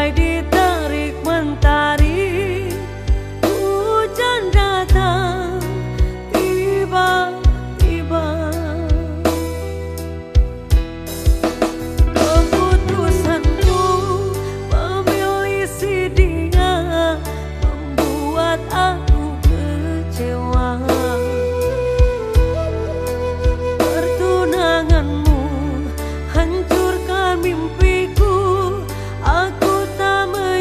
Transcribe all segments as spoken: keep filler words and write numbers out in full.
bagai diterik mentari. Hujan datang tiba-tiba. Keputusanku memilih si dia membuat aku kecewa. Pertunanganmu hancurkan mimpiku. Aku tak menyangka.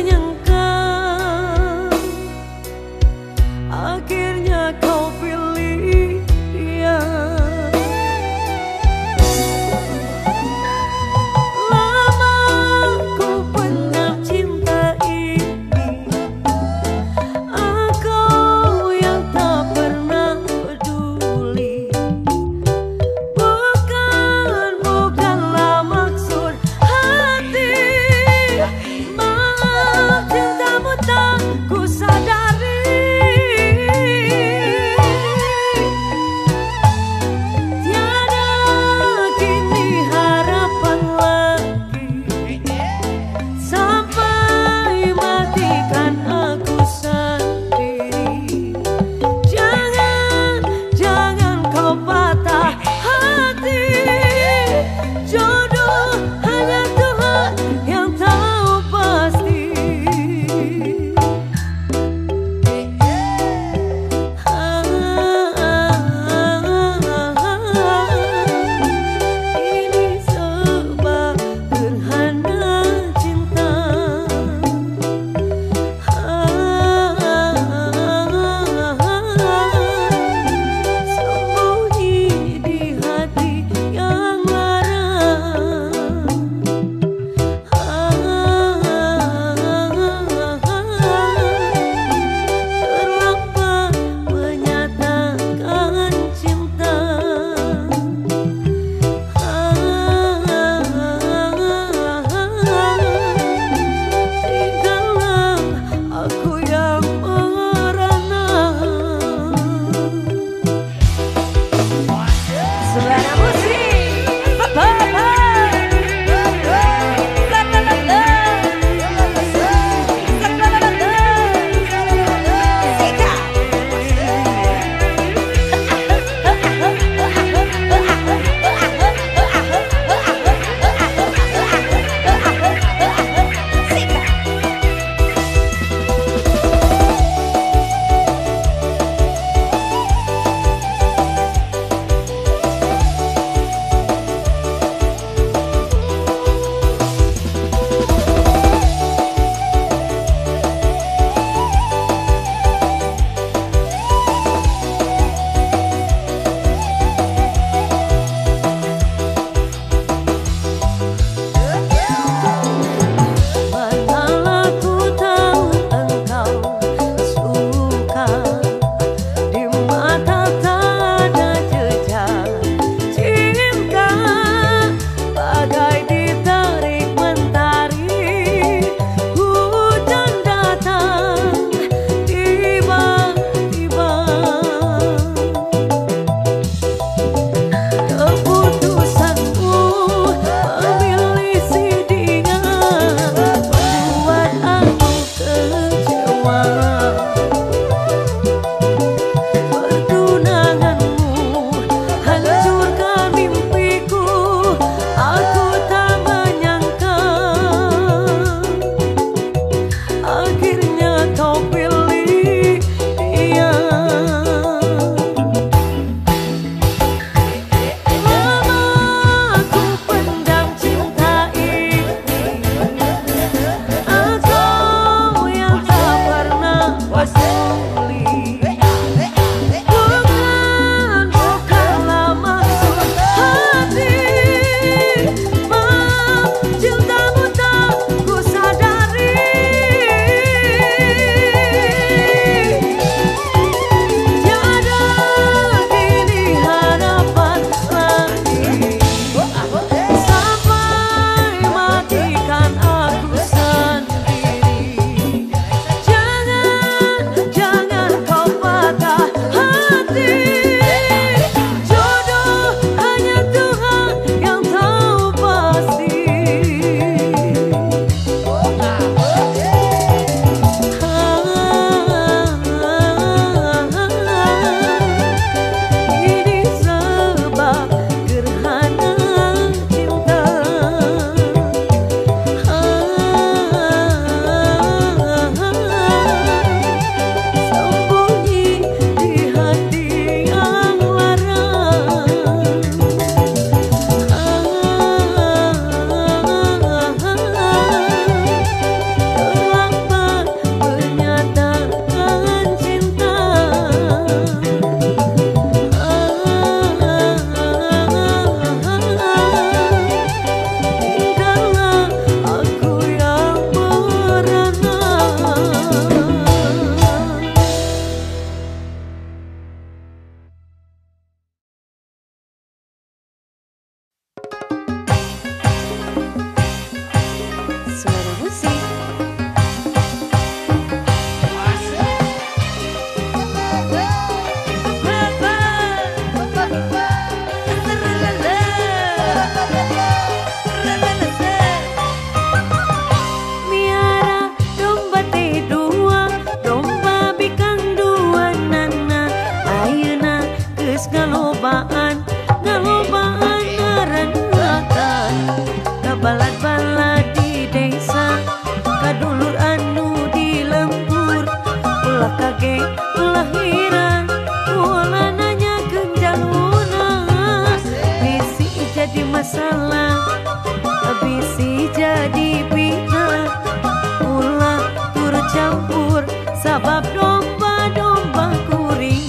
sebab domba-domba kuring,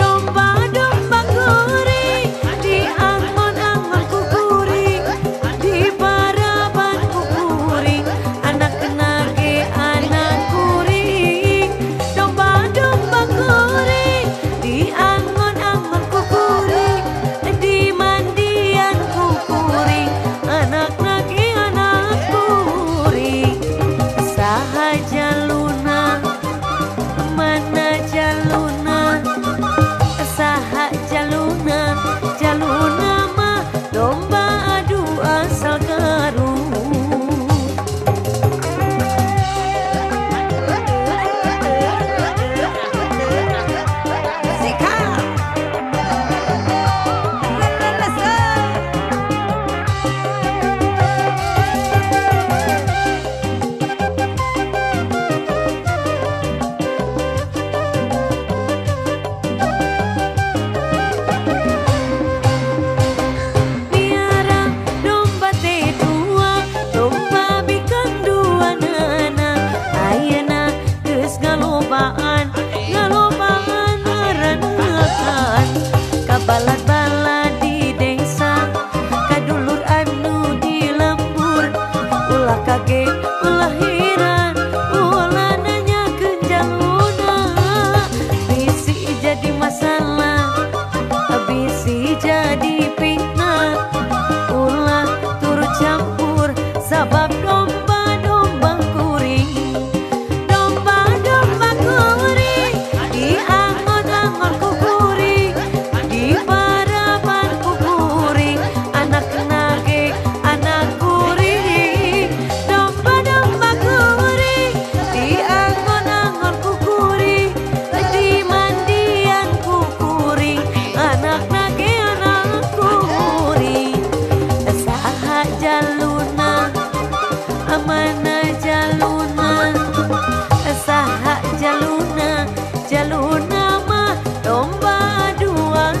domba-domba kuring, di angon-angonku kuring, di barabanku kuring, anak kenage anak kuring, domba-domba kuring, di angon-angonku kuring, di mandianku kuring, anak nage anak kuring, sahaja lu. Ngalobaan merenangkan kabalat-balat di desa, kadulur anu di lembur, ulah kaget ulah heran, ulah nanya ke jaluna. Bisi jadi masalah, bisi jadi fitnah, ulah turut campur sabab domba. Jaluna amana jaluna saha jaluna jaluna ma domba dua sakaru,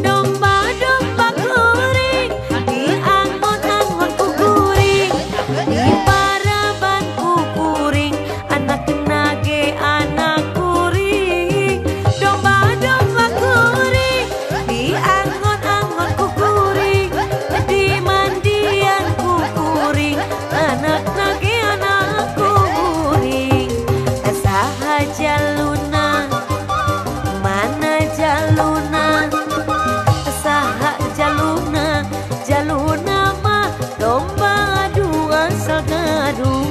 domba domba kuring di angon-angon ku kuring, di paraban ku kuring, anak nage anak kuring, domba domba kuring di angon jaluna, mana jaluna, saha jaluna, jaluna mah domba dua sakaru.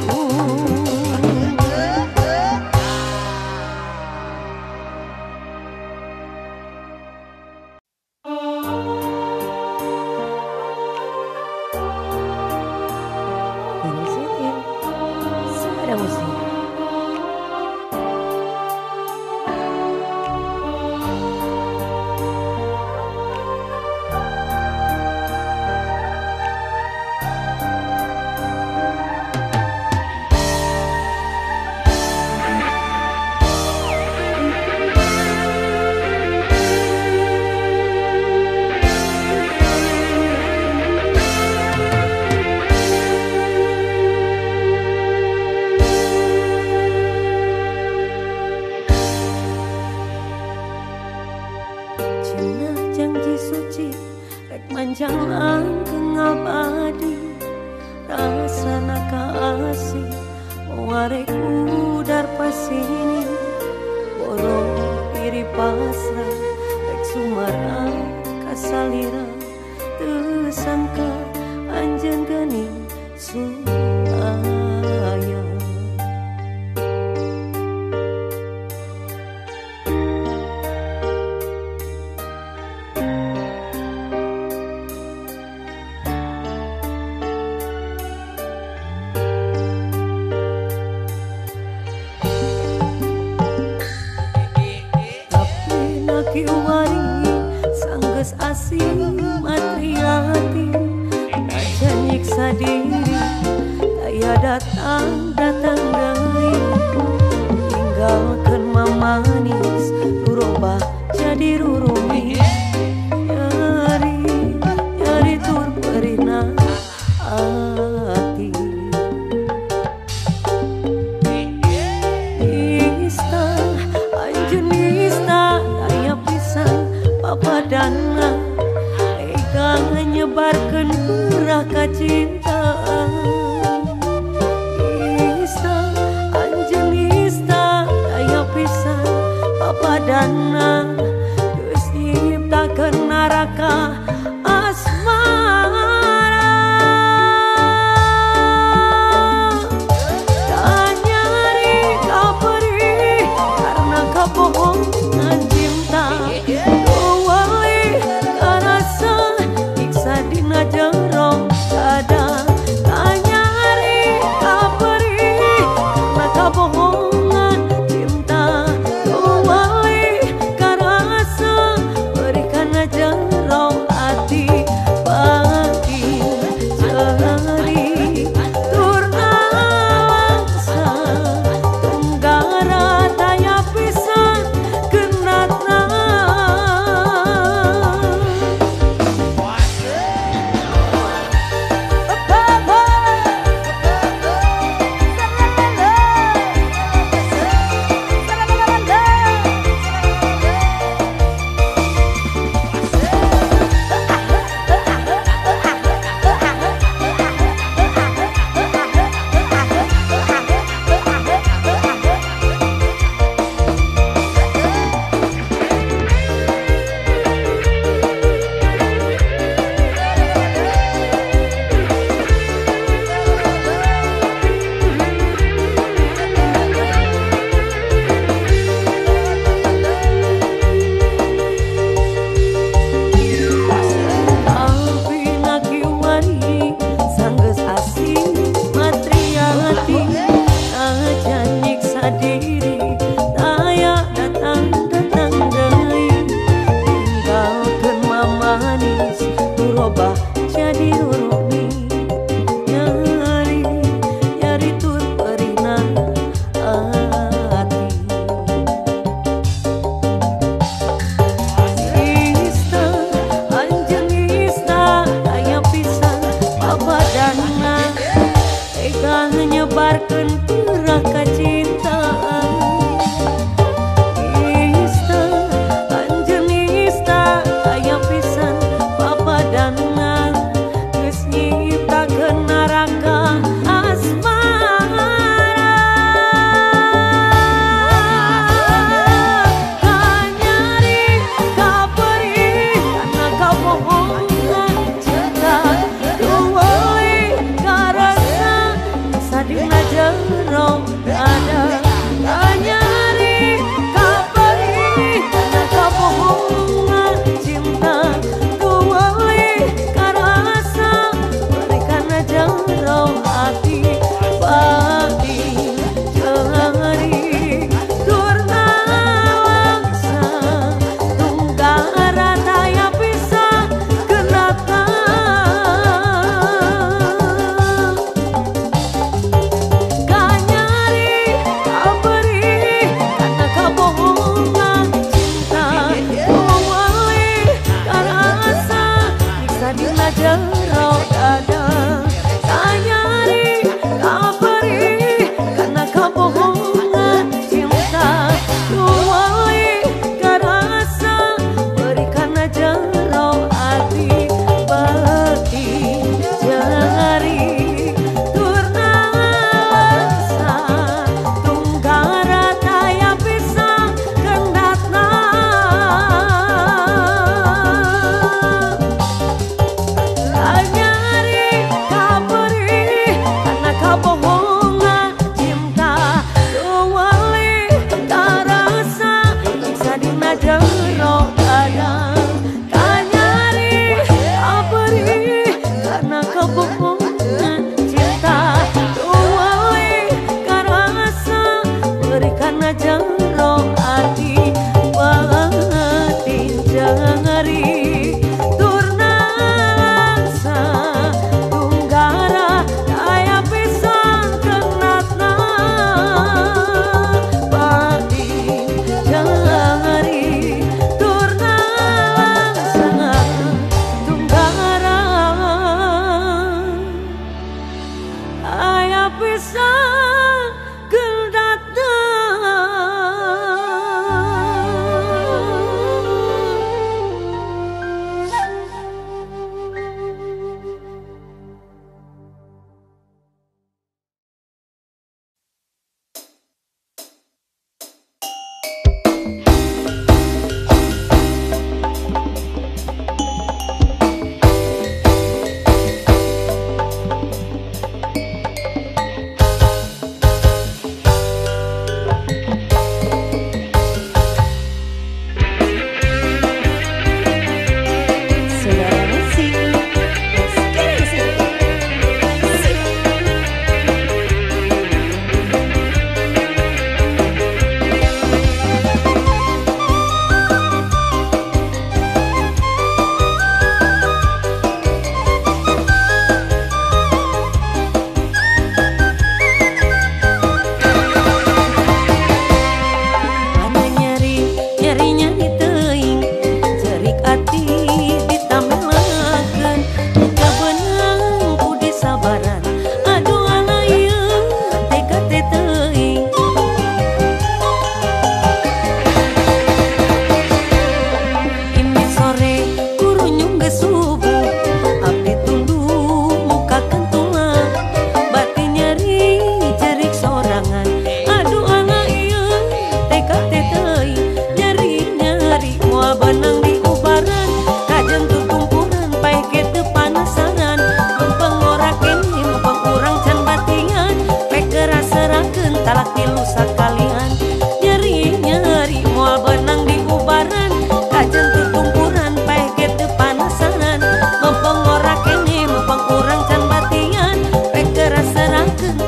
Janji suci rek manjang angkeung abadi, rasana kasih warek udar pasini, boro piri pasrah rek sumarang kasalira, teu sangka anjeun geuning suaya. Sanggeus asih matri hati, najan nyiksa diri, daya datang datang dari, tinggalkan memanis, berubah jadi rurumi, nyari nyari tur perina hati.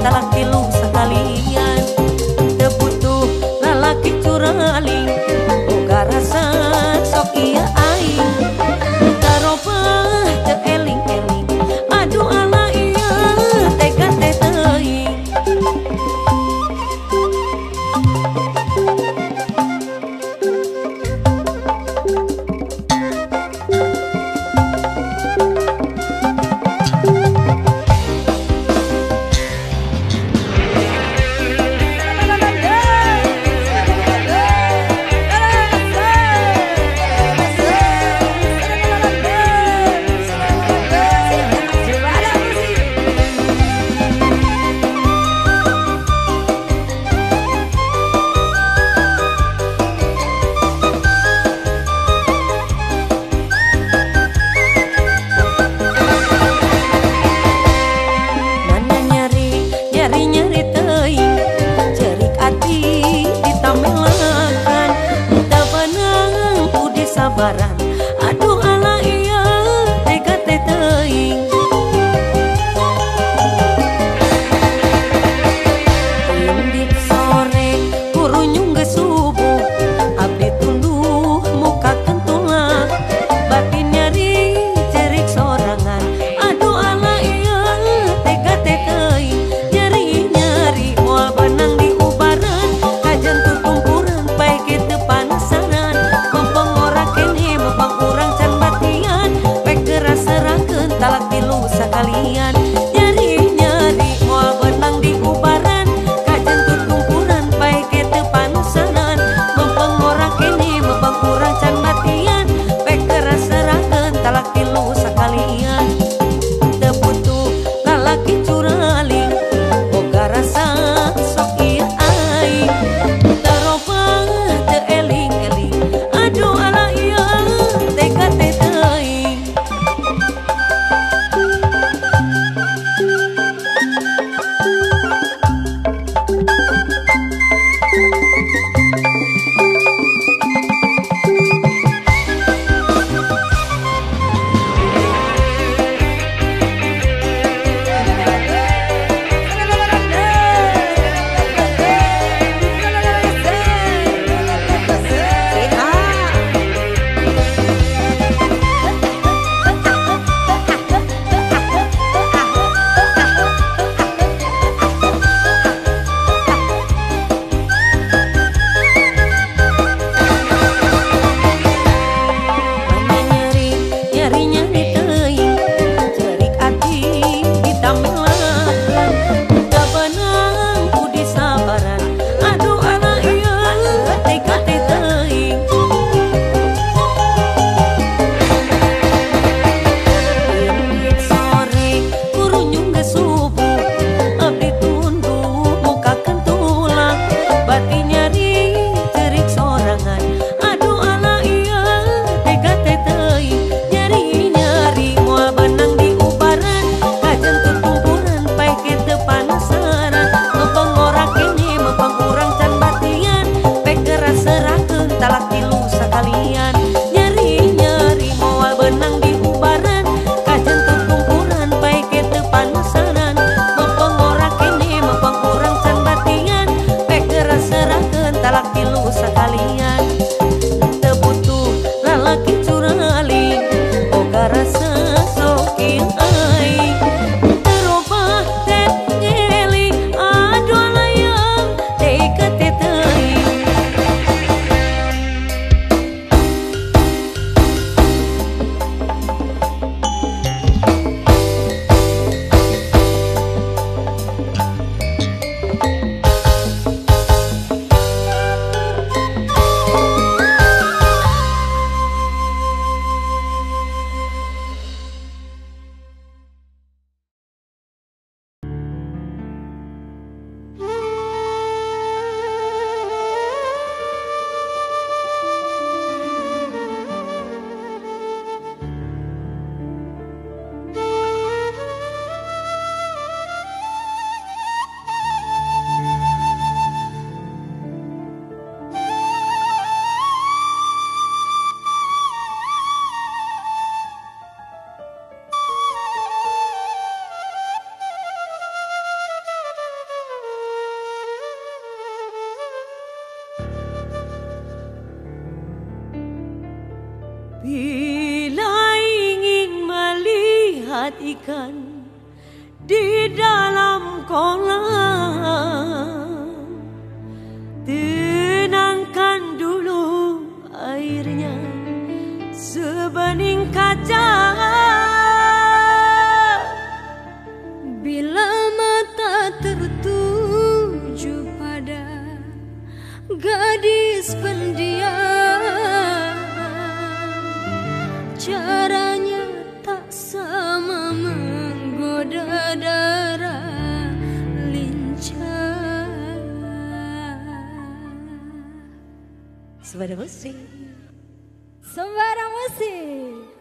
talak pilu sekalian. Tebutuh lalaki curaling, boga rasa sok iya aing. Karopah te eling-eling, aduh ala iya tega teh teuing. Aduh ala iya tega teh teuing. Lindit sore guru nyunggeus subuh, abdi tunduh muka kentulak. Batin nyari cerik sorangan, aduh ala iya tega teh teuing. Nyarinya melihat ikan di dalam kolam. Tenangkan dulu airnya sebening kaca. Bila mata tertuju pada gadis pendiam, caranya tak sama menggoda darah lincah. Sembara musik, sembara musik.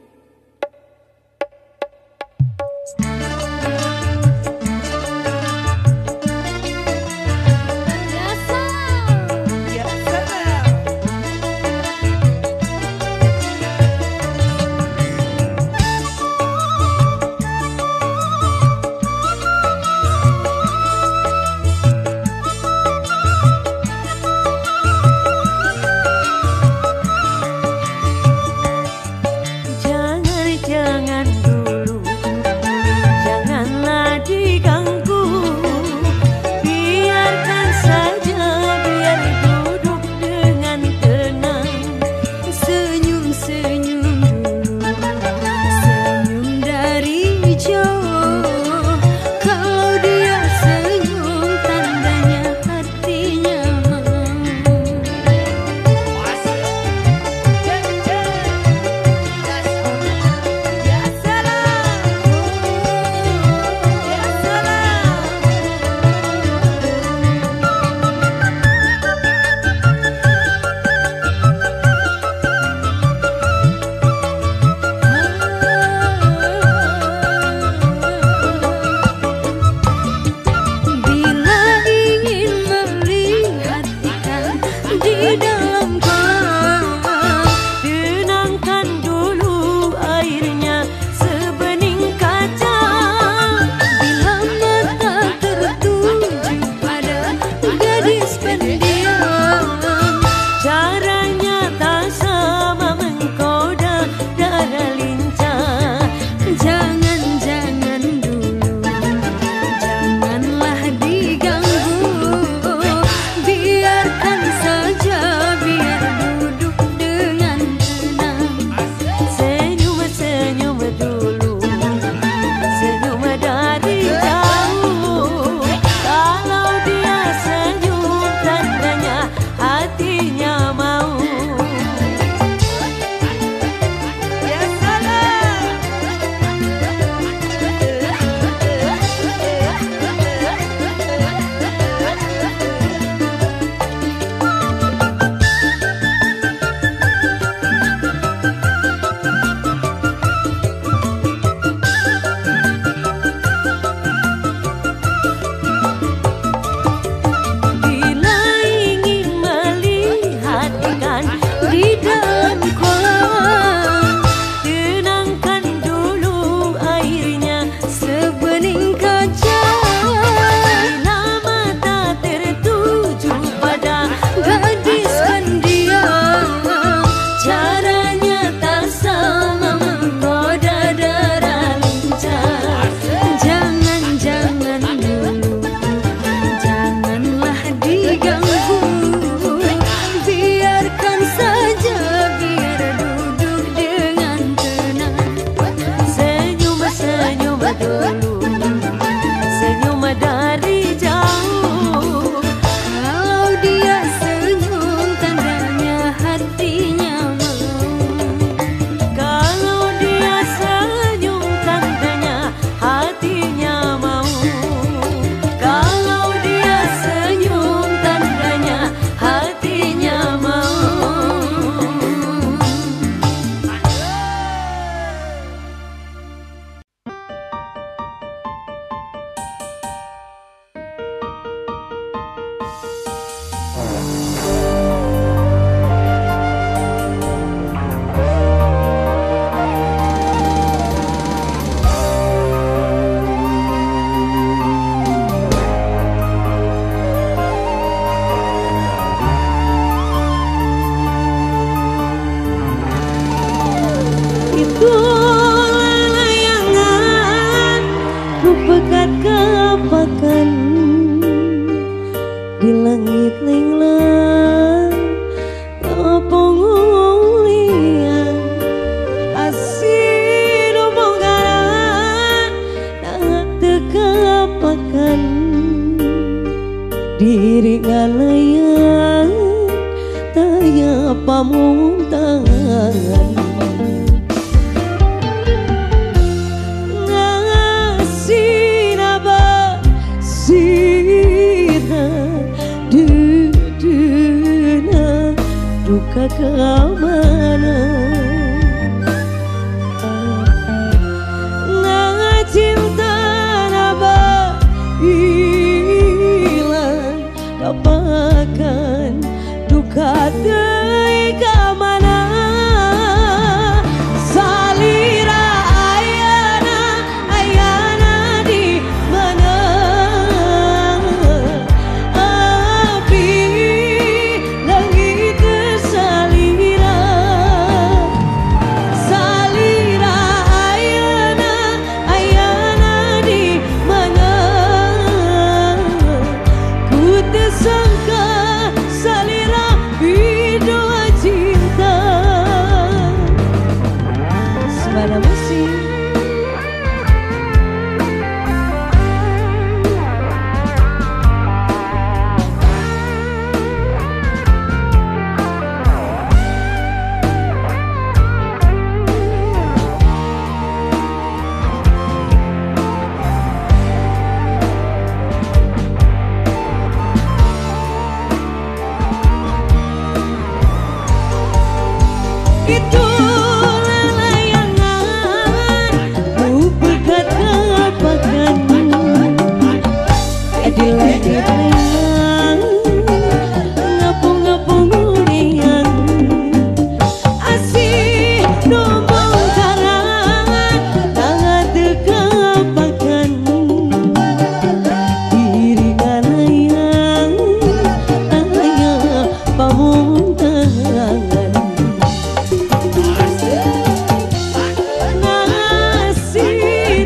Itu lele yang di langit linglang topong ulian asin omongan nak tekapakan diri ngalayan taya pamuntangan kau mana nang cinta naba hilang dapatkan duka deui ka mana salira ayana ayana di mana api langit Nasi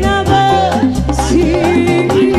naba sirna,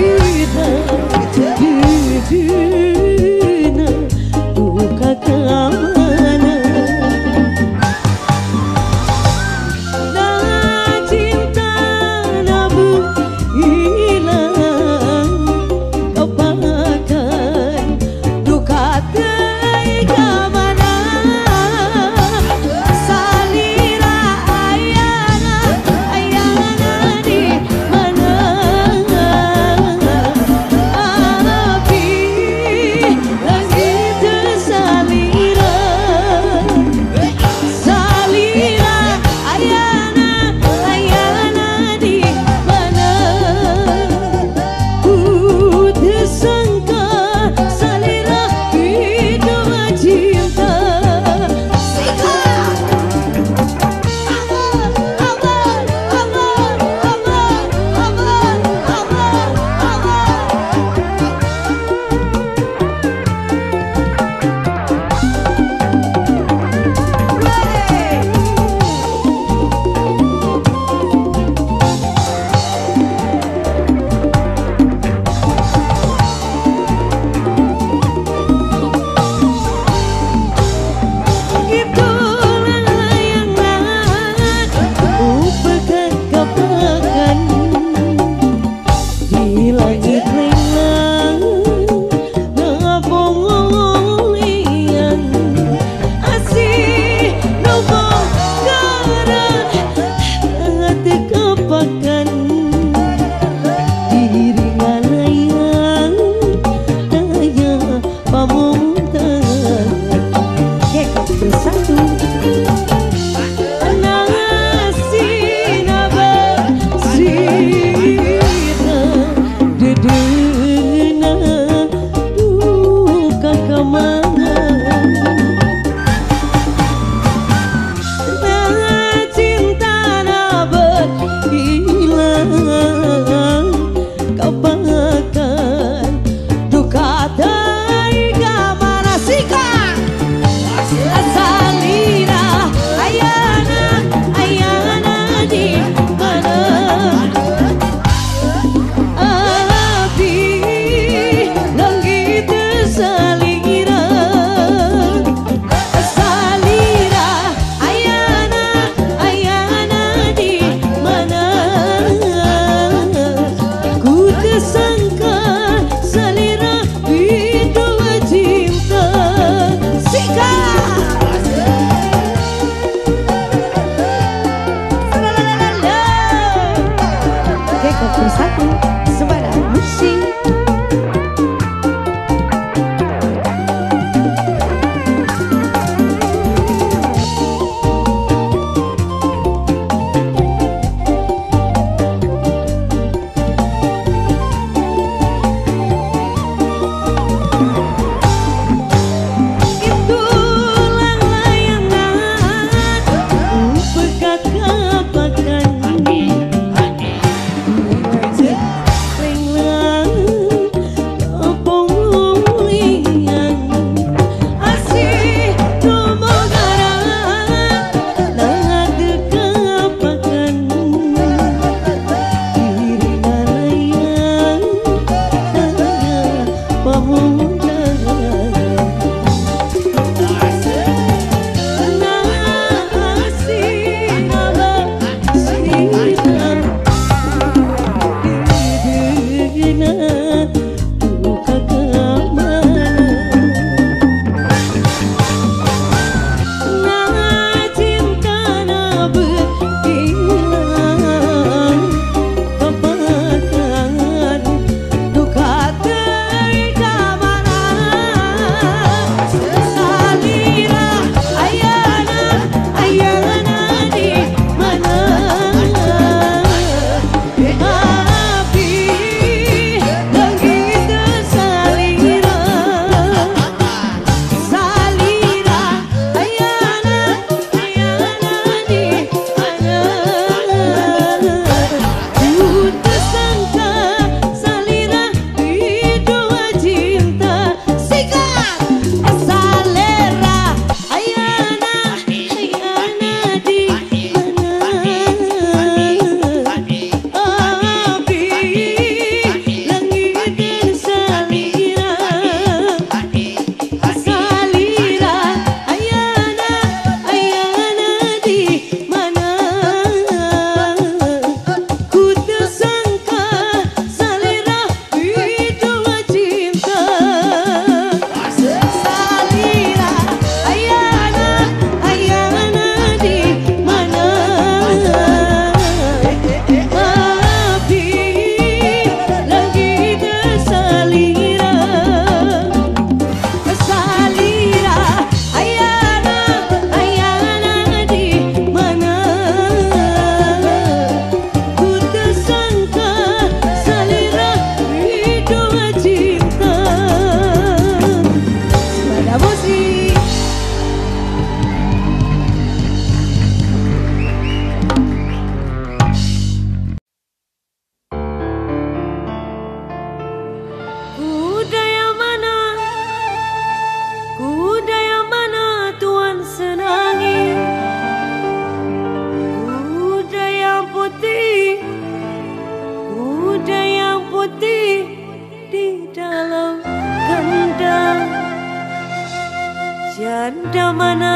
janda mana,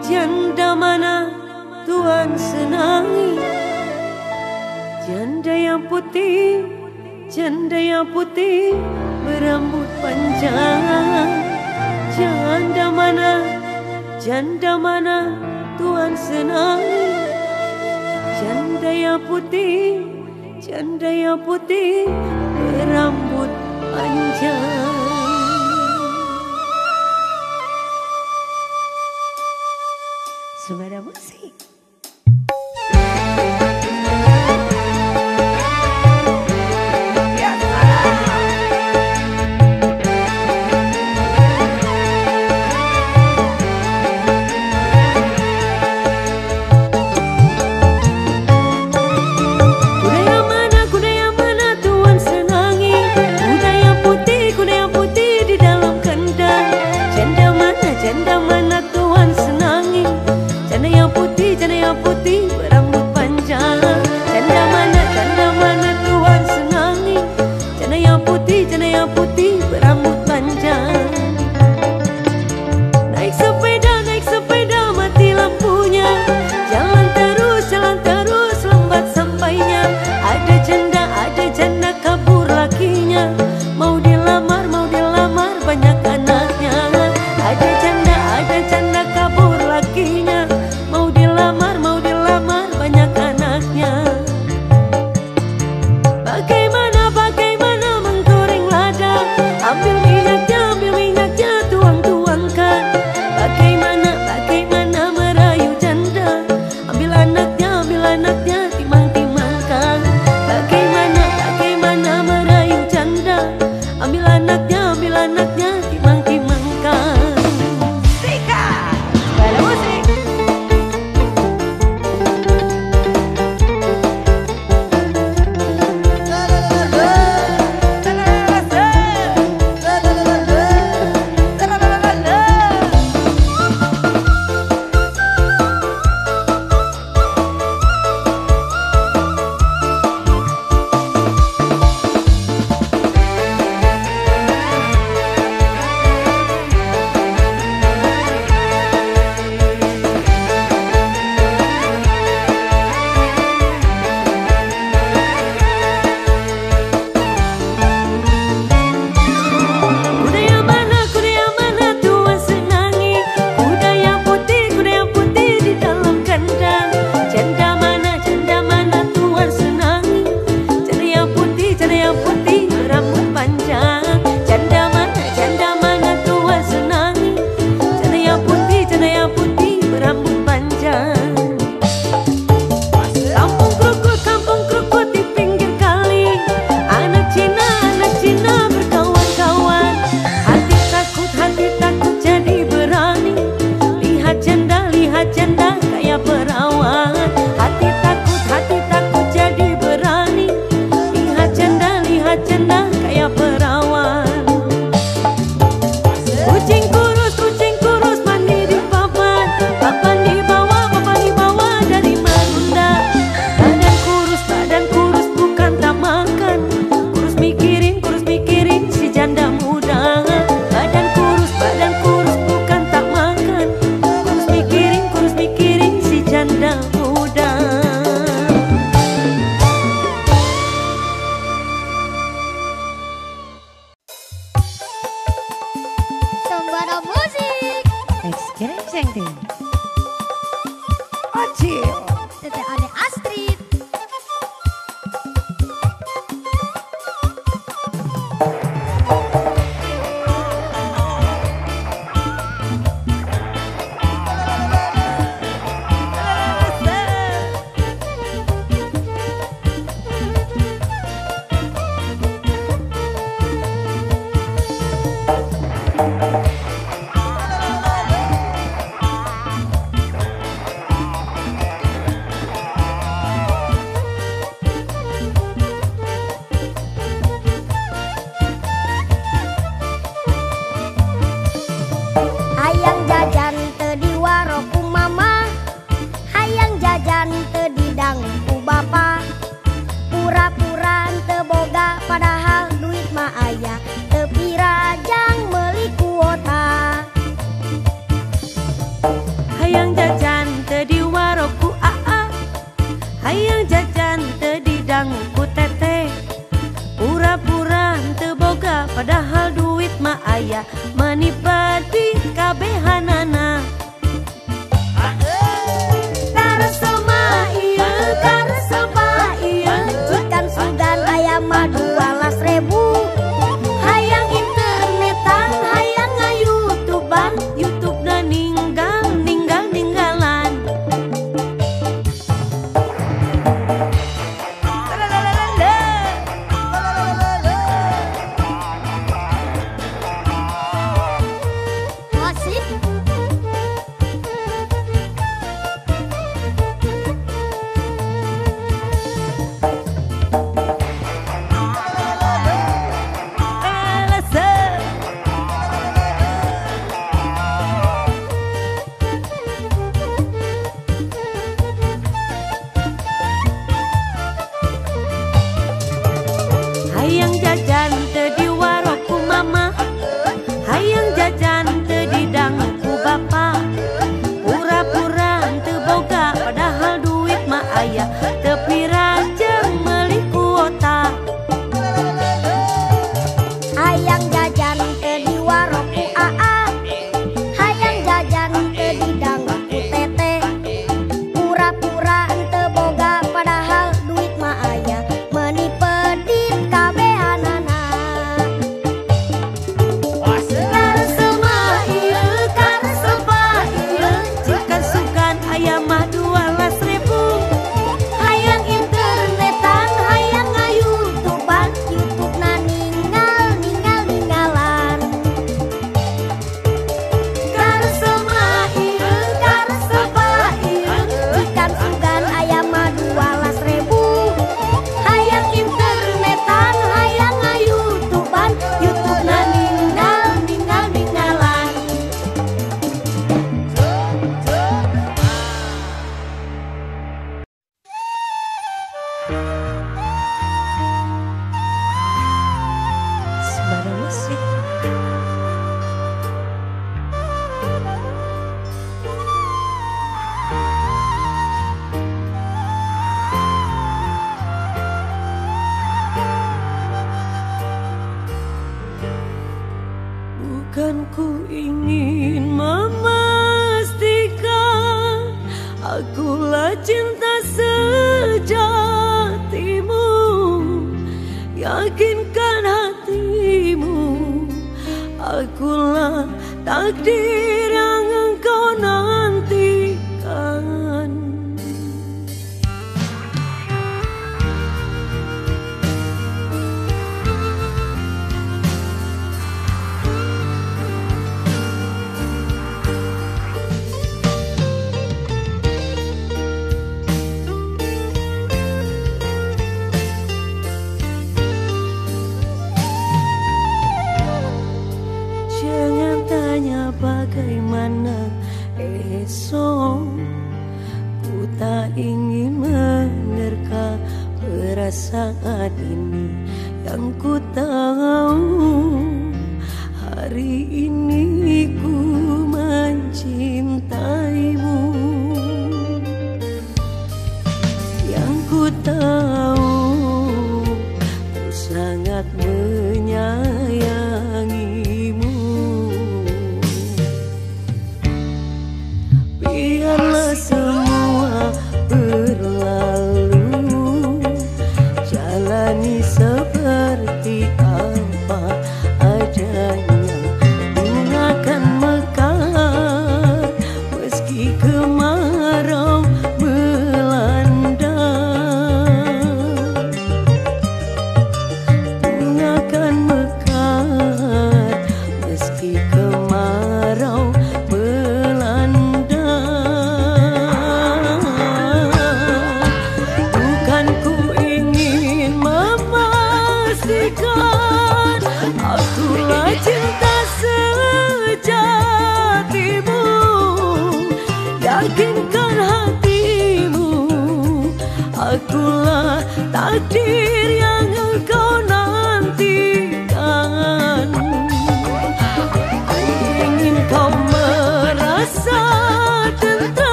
janda mana Tuhan senangi? Janda yang putih, janda yang putih berambut panjang. Janda mana, janda mana Tuhan senangi? Janda yang putih, janda yang putih berambut panjang. Sembada musik. Padahal duit mah ayah, tepi rajang meli kuota. padahal duit mah ayah menipati kabehanana.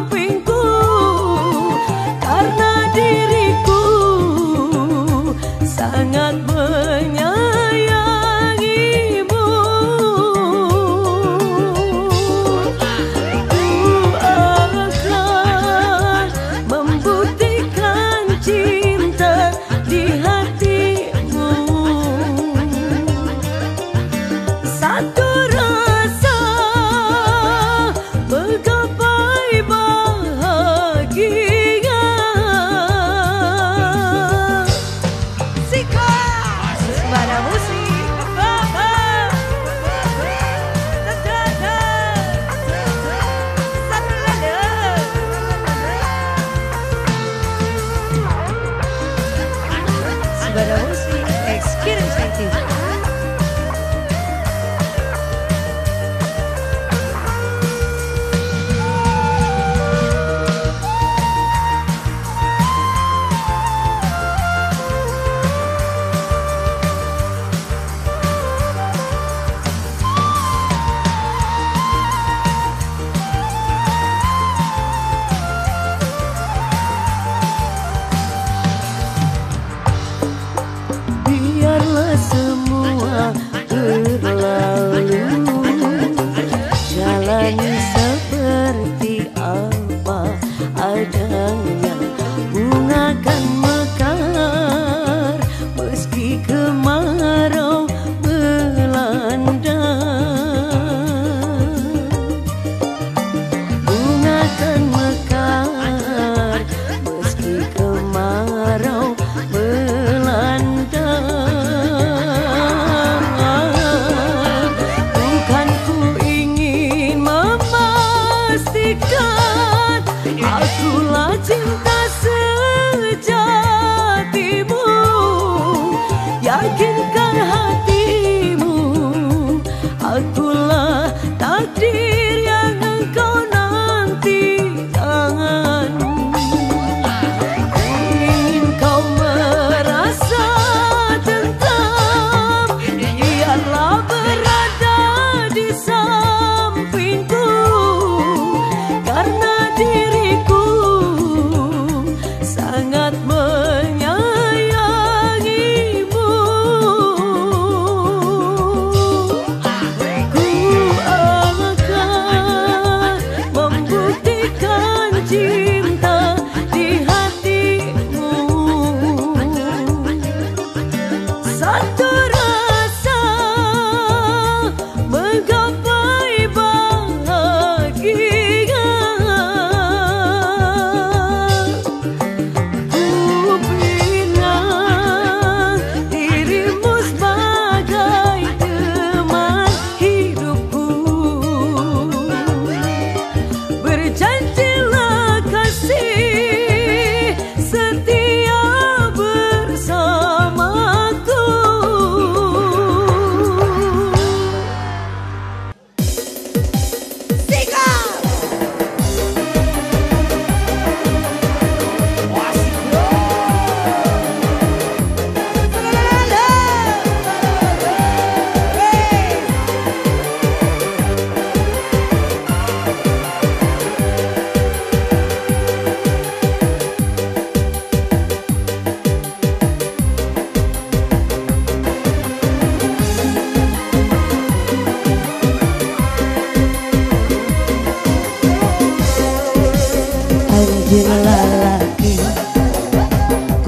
Sampingku karena diriku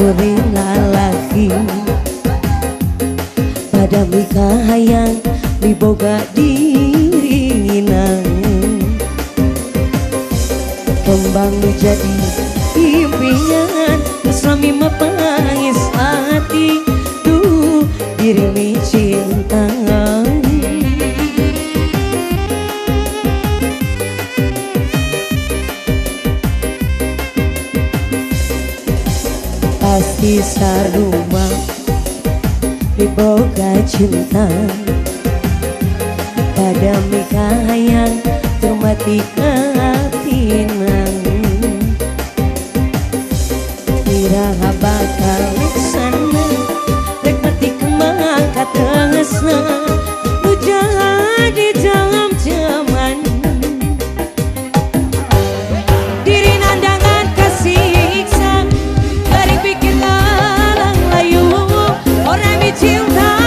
kuning lalaki pada mika hayang diboga diringinan kembang jadi bimbingan suami mapangis hati duh dirimi cinta pasti saruma diboga cinta pada mika hayang termati katinang iraha bakal sana rek mati kemang katengesa nujaha di dalam jaman diri nandangan kesiksa dari pikir lalang layu orang dicinta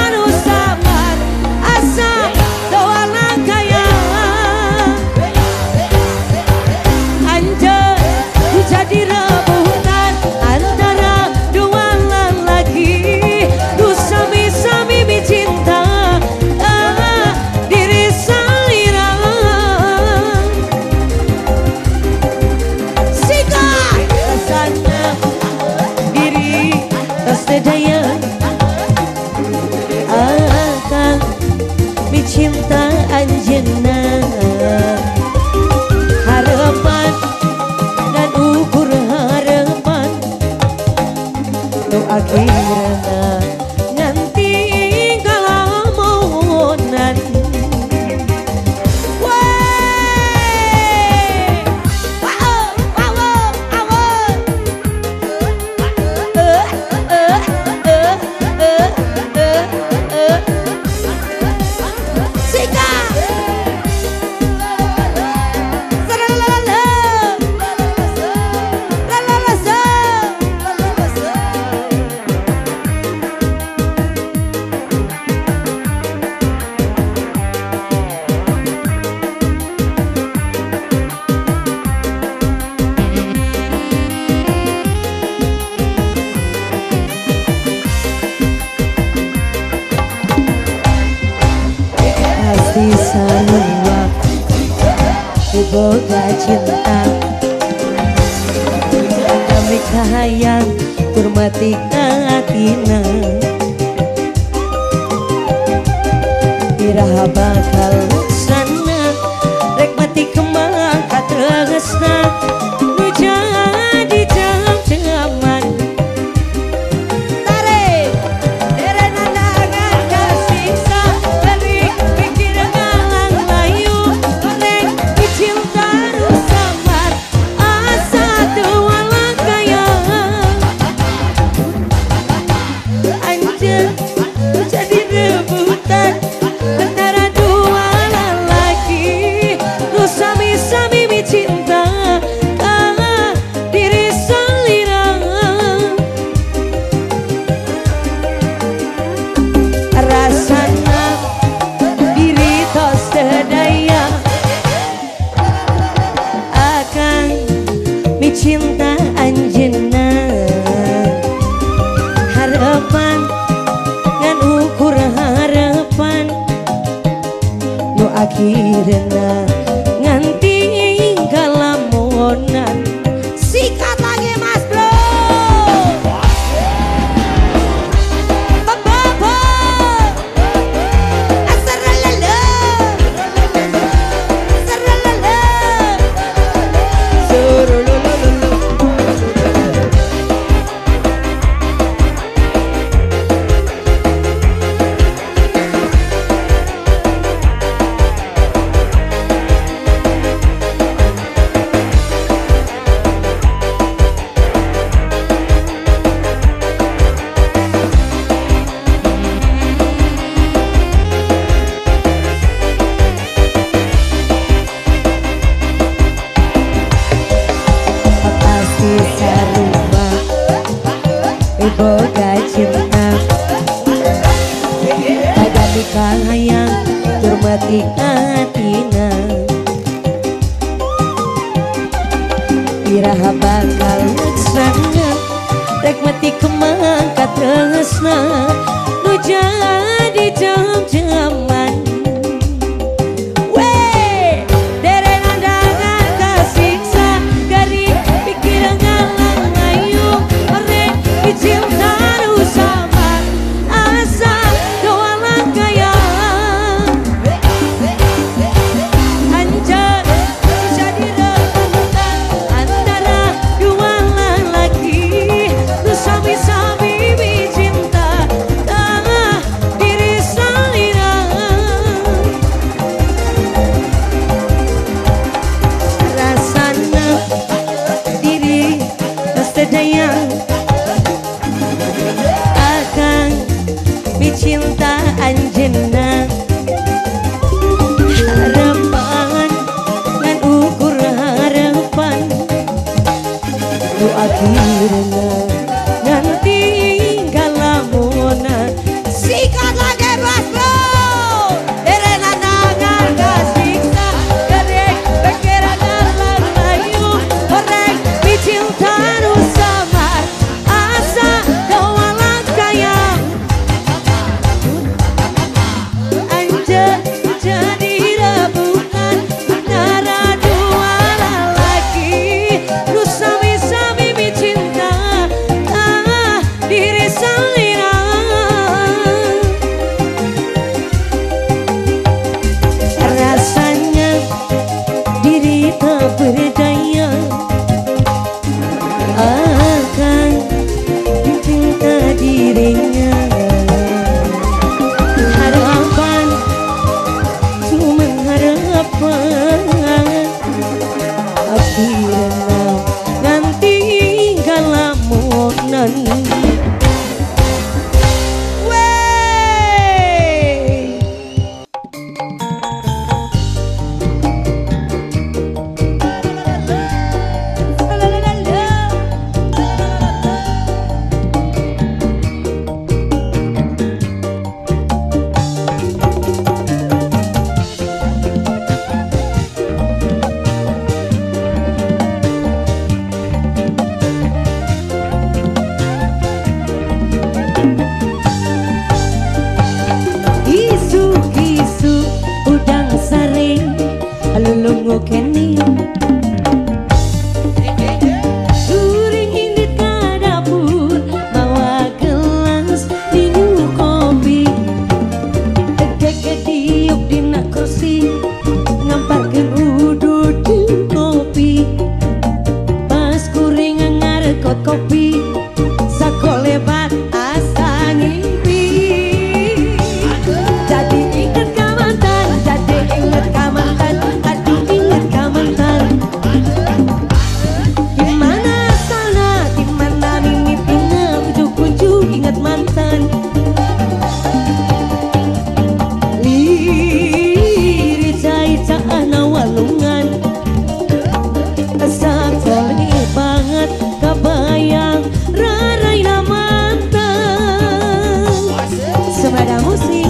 cinta anjena harapan dan ukur harapan tu akhirnya nanti kalau mau nanti weh wow wow wow eh eh eh eh eh Sarua diboga cinta kami kahayang hormati katina iraha bakal sana rek mati kemang katresna nujaha di dalam jaman cinta anjena harapan ngan ukur harapan nu akhirna nganti kalamonan sikat lagi mas bro papa asralala asralala suruh diboga cinta pada mika hayang hormati katina iraha bakal laksana rek hatiku mengkat tresna nu jadi jam-jaman. Weh, derenan dangan kesiksa dari pikiran ngalang ngayu mere kicil taru sabar asa doalan kaya hancur jadi rebutan antara dua lelaki tu sami-sami cinta tanah diri salinan rasana diri tersedaya akan dicinta anjena harapan dan ukur harapan tu akhirnya nanti hingga lamunan sikat lagi bro derena nangan kasiksa derek pikiran dalam layu horek dicinta nu samar asa doalan kaya anjir jadi rebutan antara dua lelaki lu sami-sami cinta ah diri salinan rasanya diri tak berdaya akan cinta dirinya harapan ku mengharapkan akhirnya nanti hingga lamunan. Wey, isu-isu udang sari lulungu keni duri indit ka dapur bawa gelas dinyu kopi tegek tiup dina kursi ngampar gerudut di kopi pas kuring ngarekot kopi sakole bat asa ngimpi jadi inget ka mantan jadi inget ka mantan jadi inget ka mantan di mana sana di mana mimpi ngebujuk kunjuk inget mantan liri cai caana walungan sakali banget kabayang raraina mantan semada musik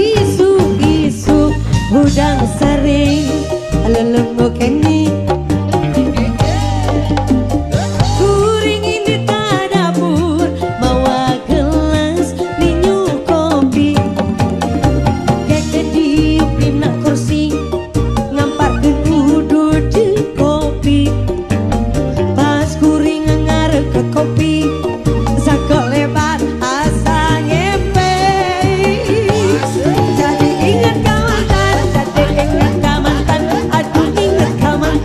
isu-isu udang sari lelungu keni kuring indit ka dapur bawa gelas dinyu kopi keke diup dina kursi ngampar gerudut di kopi pas kuring ngarekot kopi sakolebat asa ngepe jadi inget ka mantan jadi inget ka mantan aduh inget ka mantan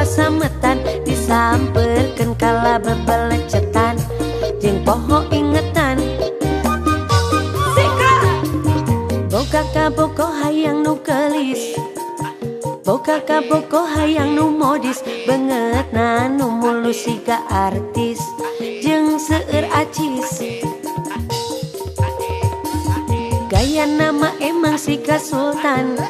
pasametan, disamperkan kala bebelecetan, jeng poho ingetan. Sika boga kaboko hayang nu kelis, boga kaboko hayang nu modis, bengetna nu mulus siga artis, jeng seueur acis. Gaya nama emang sika sultan,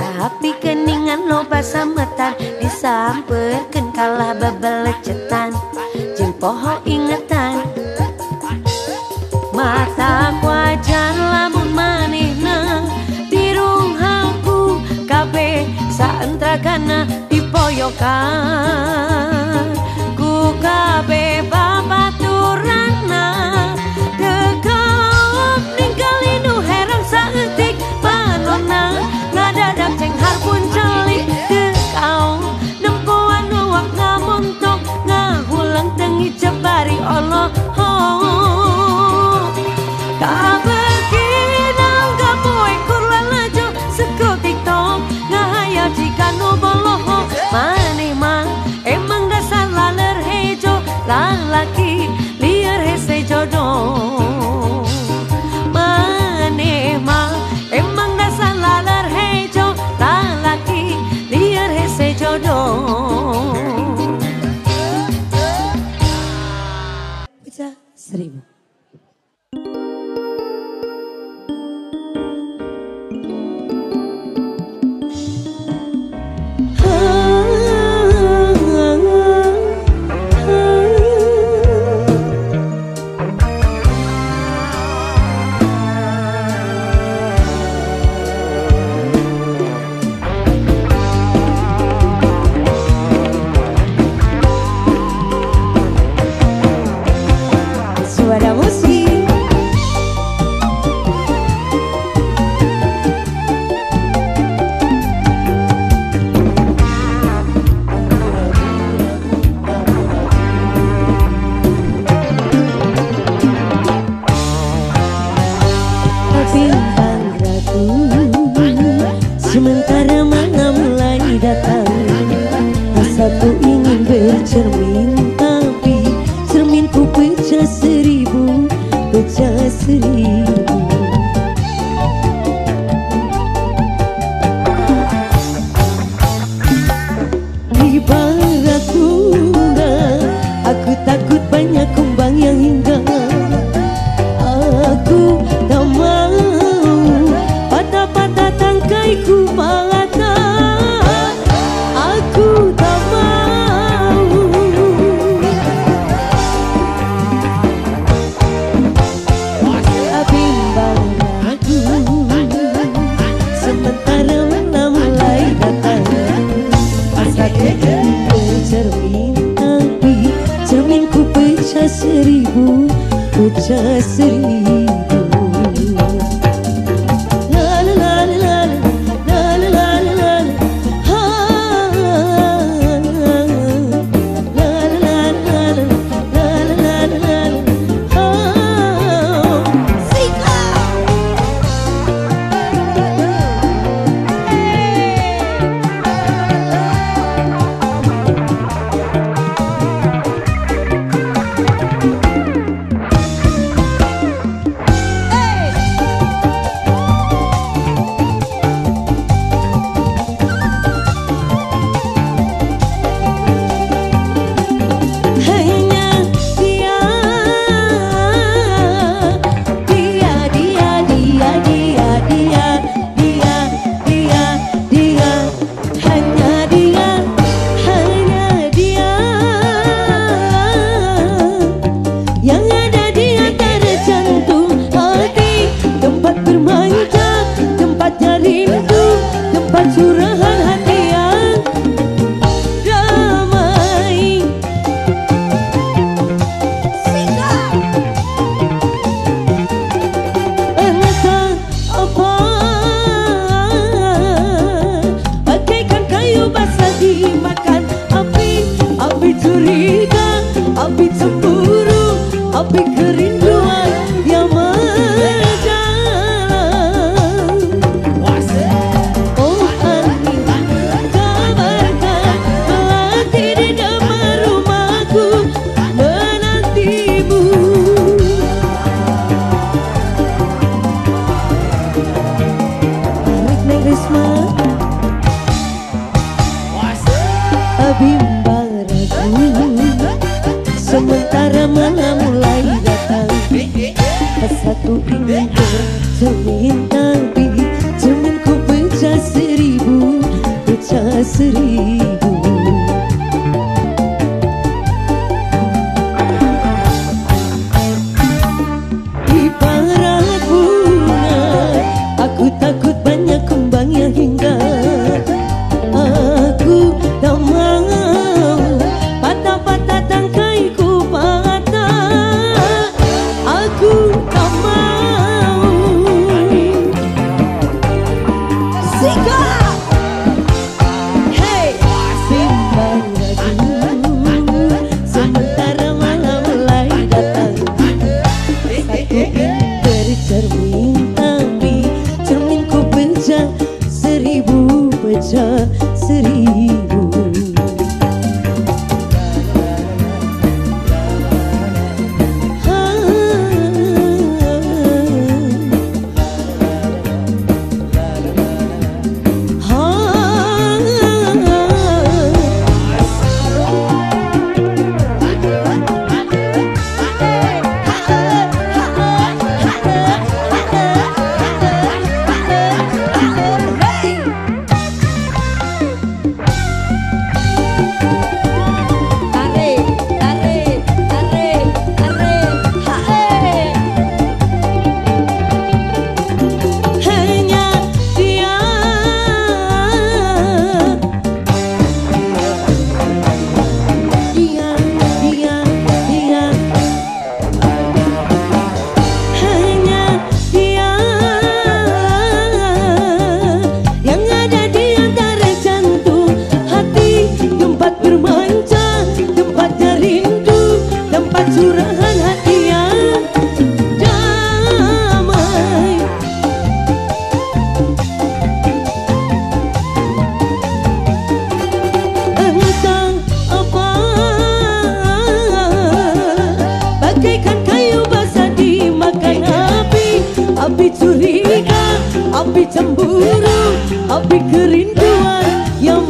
tapi keningan loba sametan, disamperkan kalah babelecetan, jeung poho ingetan. Mata wajar lamun manehna dirung haku kabeh saentragana dipoyokan ku kabeh babaturanna, tegap ninggali nu herang saeutik panonna. Ngadadak ceng harpun celik tekau nempuan uak ngamontok, ngahulang tengi jebari Allah. Tak berkinang kapoe kurlan lejo seko tiktok, ngahaya jika nuboloho. Maneh mah emang dasar laler hejo, lalaki liar hese jodoh. Maneh mah emang dasar laler hejo, lalaki liar hese jodoh. Bisa seribu. Bye. bimbang ragu, sementara malam mulai datang. Satu ingin berjemintang, jeminku pecah seribu, pecah seribu. Ibarat bunga, aku takut banyak kumbang yang hingga aku tak mau. Seribu pecah seribu. Ha, ha, curahan hati yang damai. Entah apa, bagaikan kayu basah dimakan api. Api curiga, api cemburu, api kerinduan yang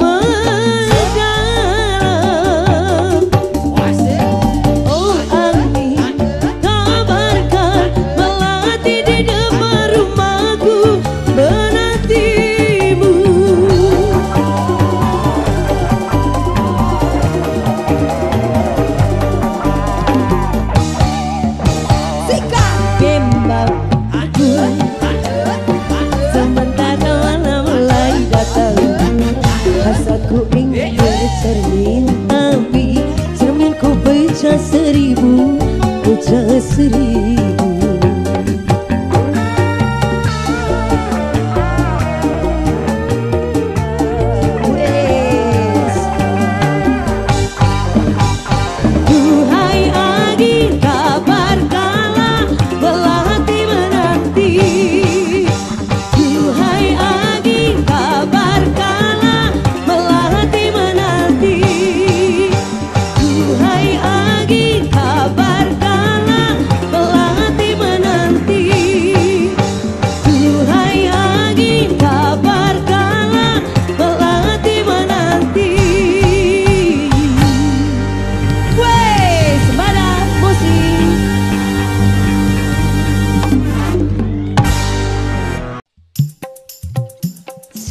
cermin api, cerminku pecah seribu, pecah seribu. Duhai adik, kabarkanlah belati menanti. Duhai adik, kabarkanlah.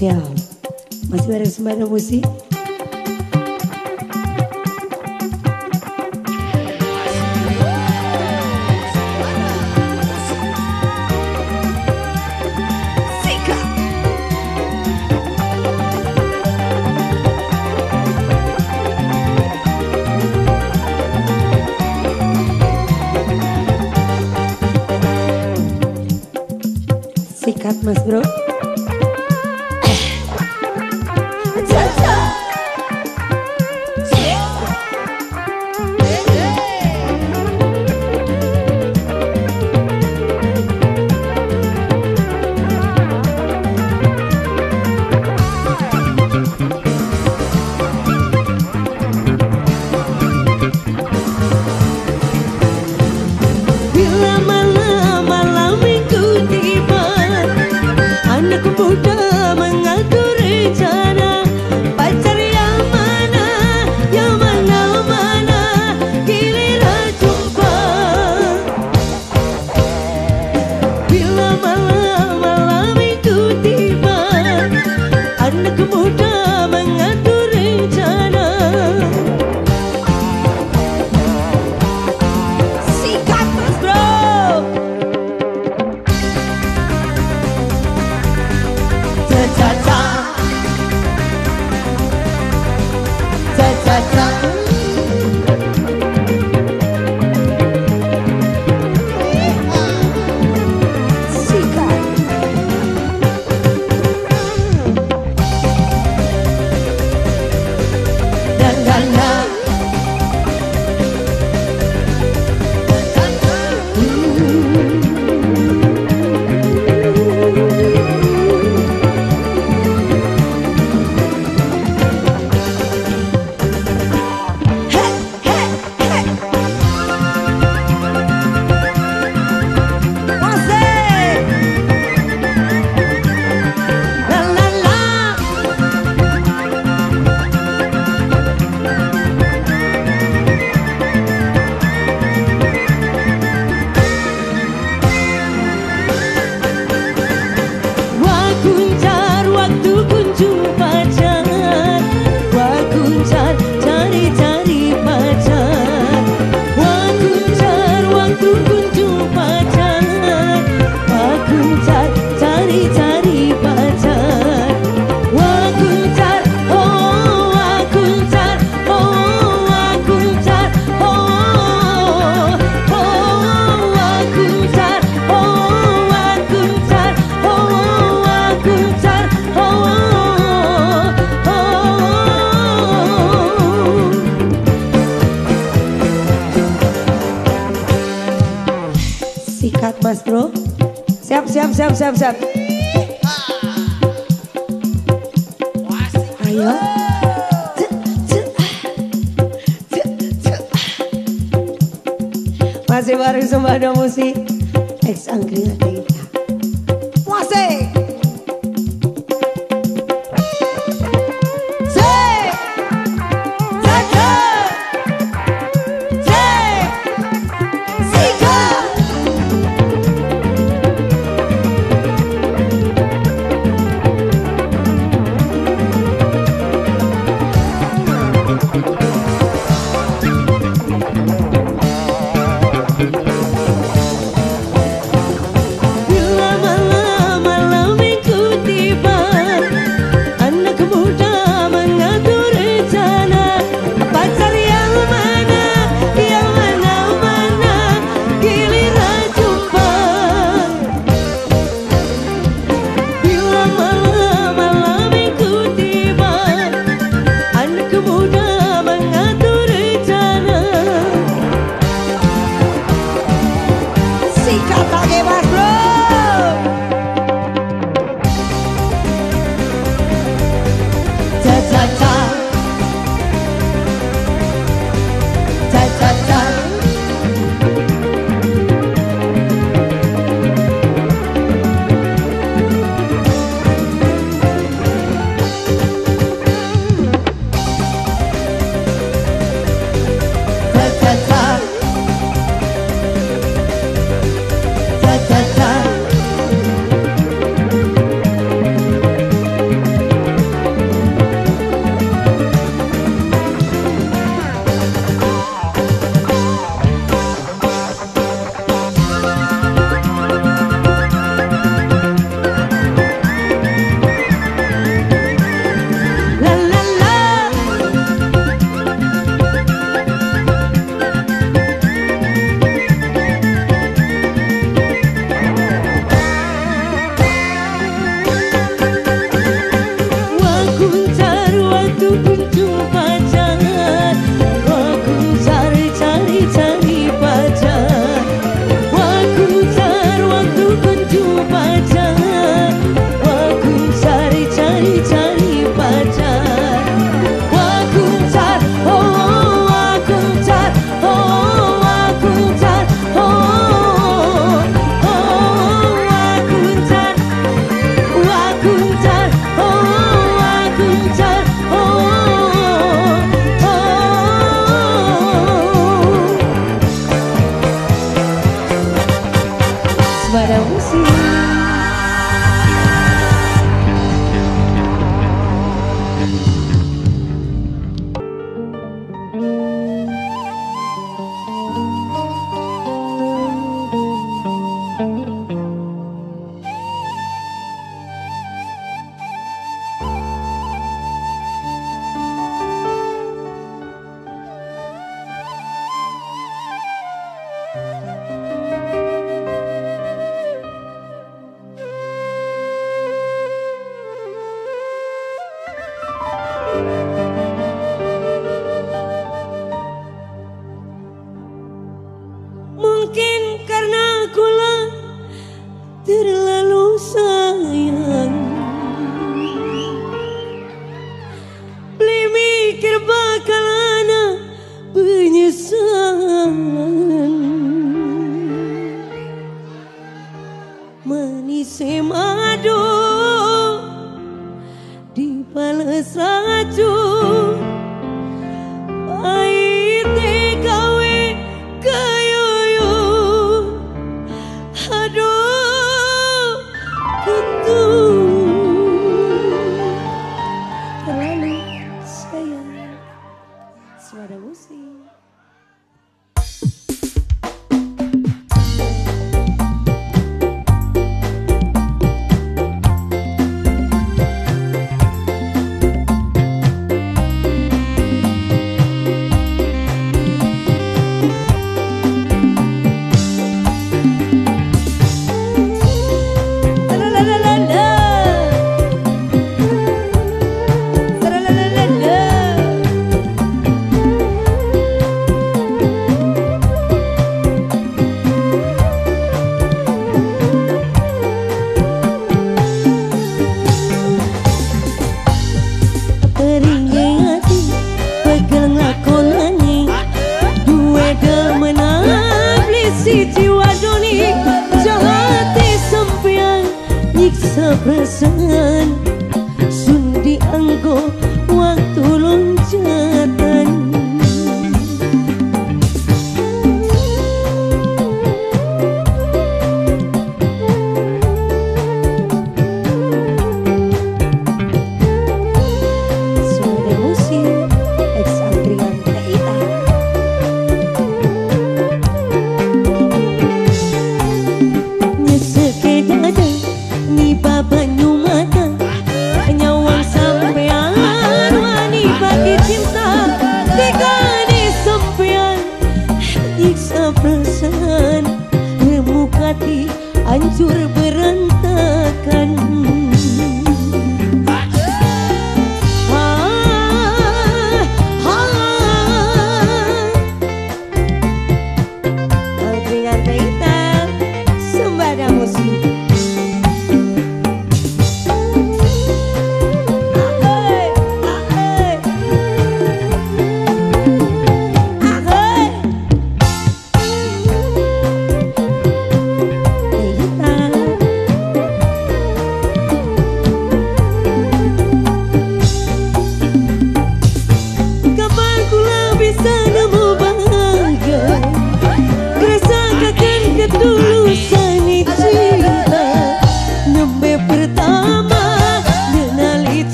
Ya, masih bareng Sembada Musik. Sikat Mas Bro. anak muda mengatur rencana. Sikat terus bro. Caca-caca, caca-caca. Sikat mas bro. Siap siap siap siap siap. Ayo. Masih bareng Sembada Musik X Angkringan kita. Masih. Oh, panas racun, pahitnya gawe kayuyu. Aduh, tentu terlalu sayang. Suara musik.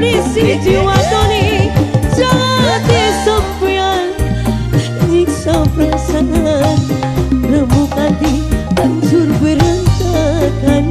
berisi jiwa Tony, jadi sopian, nyiksa perasaan, remuk hati hancur berantakan.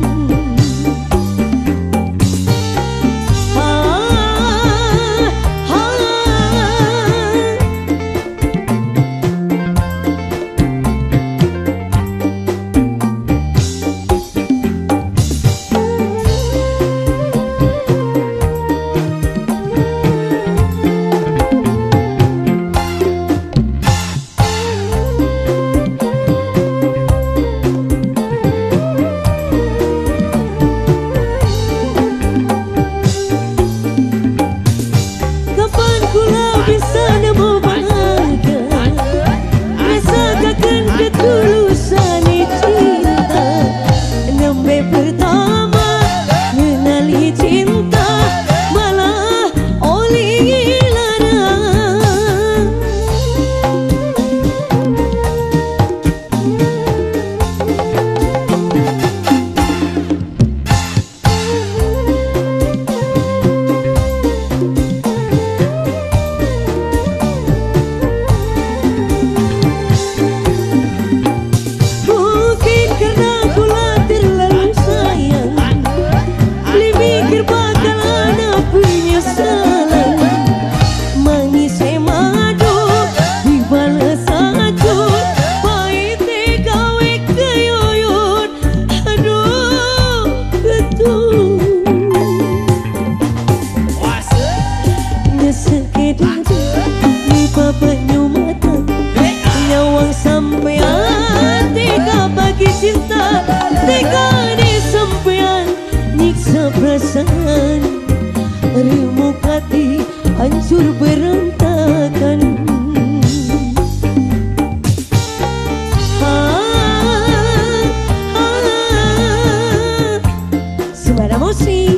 Remuk hati hancur berantakan. Suara musik.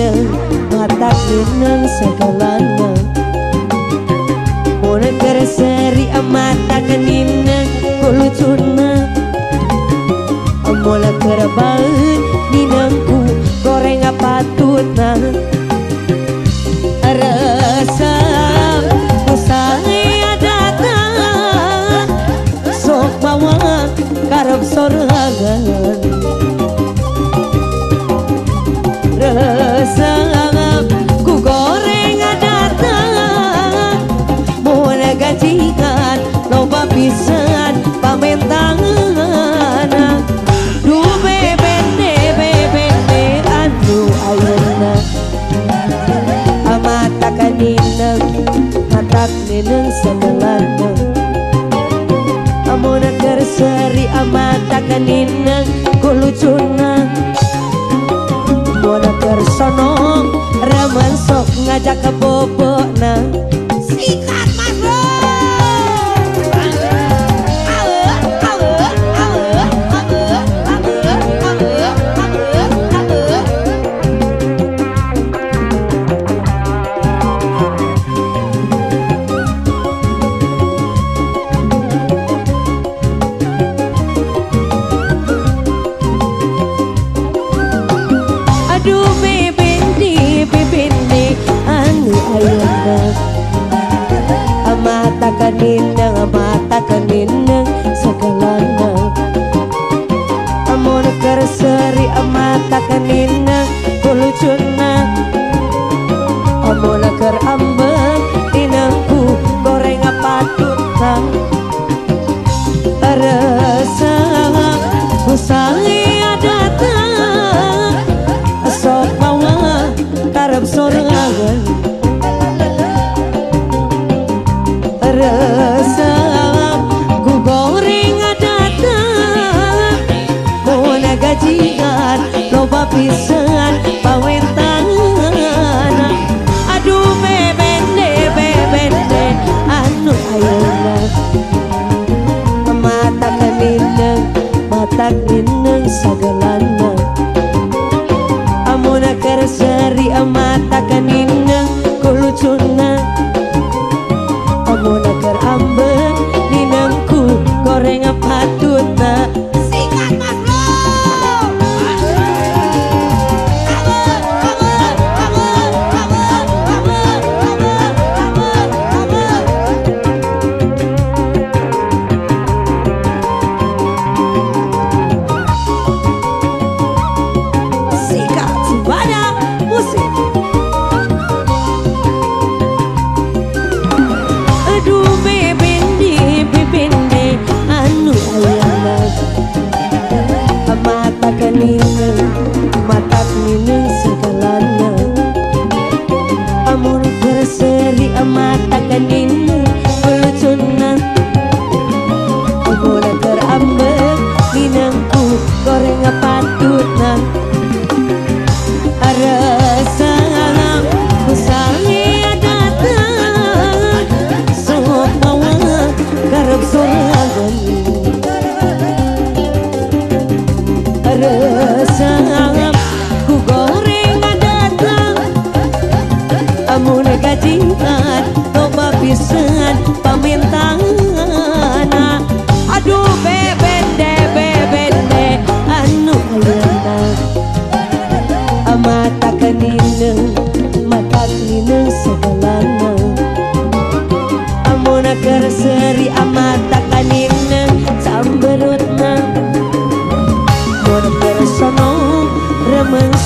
segalanya, mata genang segalanya. Mona kereseri amata kenina kulucuna. Amola kerabaun dinangku goreng apa tutna. Rasa usai datang sok bawa karep sorangan. Matak neneng segalanya, amona kerseri amata kaninang kulucuna. Mona kersonong raman sok ngajak ke bobona. Sikat mas bro. Amata kaninang, amata kaninang segalanya, amona kerseri amata kaninang kulucuna. Amona kerambang tinangku goreng apa tutang. Rasa usai datang sok bawa tarap sorangan. Loba pisan pawentangan. Aduh bebende bebende anu ayeuna, mata kaninang mata kaninang sagalana, amona kerseri mata kaninang kulucuna. Amona kerambang ninangku goreng patutna.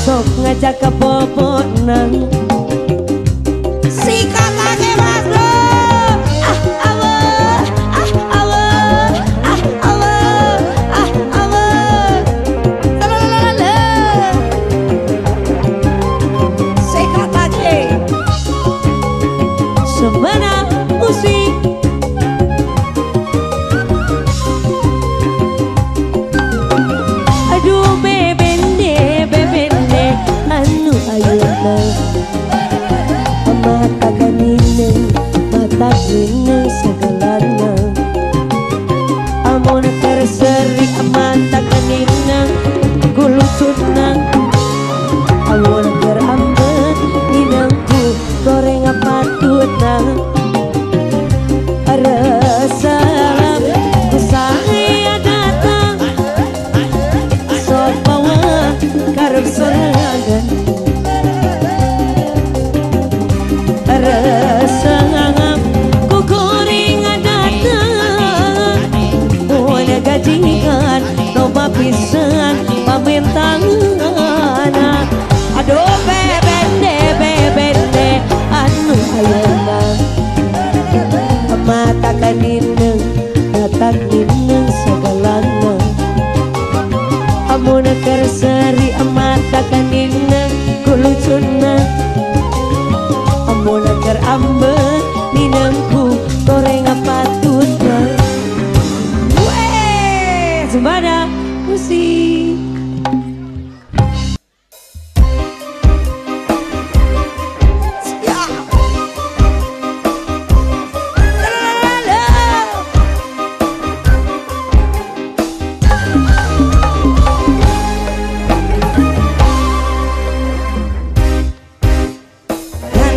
Sok ngajak ke bobonan. Sikat lagi mas bro. Ah Allah, ah Allah, ah Allah, ah Allah. Lalalala. Sikat lagi. Semana musik. Aduh bebende bebende anu ayeuna, mata kaninang mata kaninang sagalana, amona kerseri mata kaninang kulucuna. Amona kerambang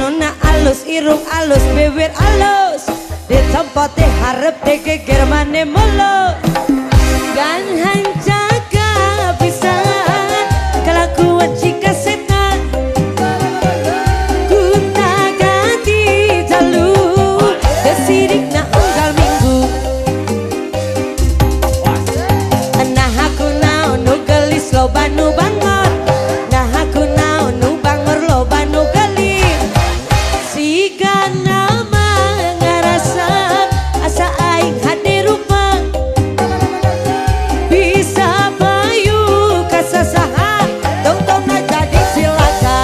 nona alus, irung alus, bibir alus, di tempat teh harap teh geger mane mulut. Gan hancaga pisan kelakuan jika setan, ku tak ganti jalur kesirik na unggal minggu. Nah aku naon nu gelis loba nu bangor, nah aku naon nu bangor loba nu gelis. Siga nama ngarasa asa aing hade rupa, bisa payu kasasaha tong-tongna jadi silaka.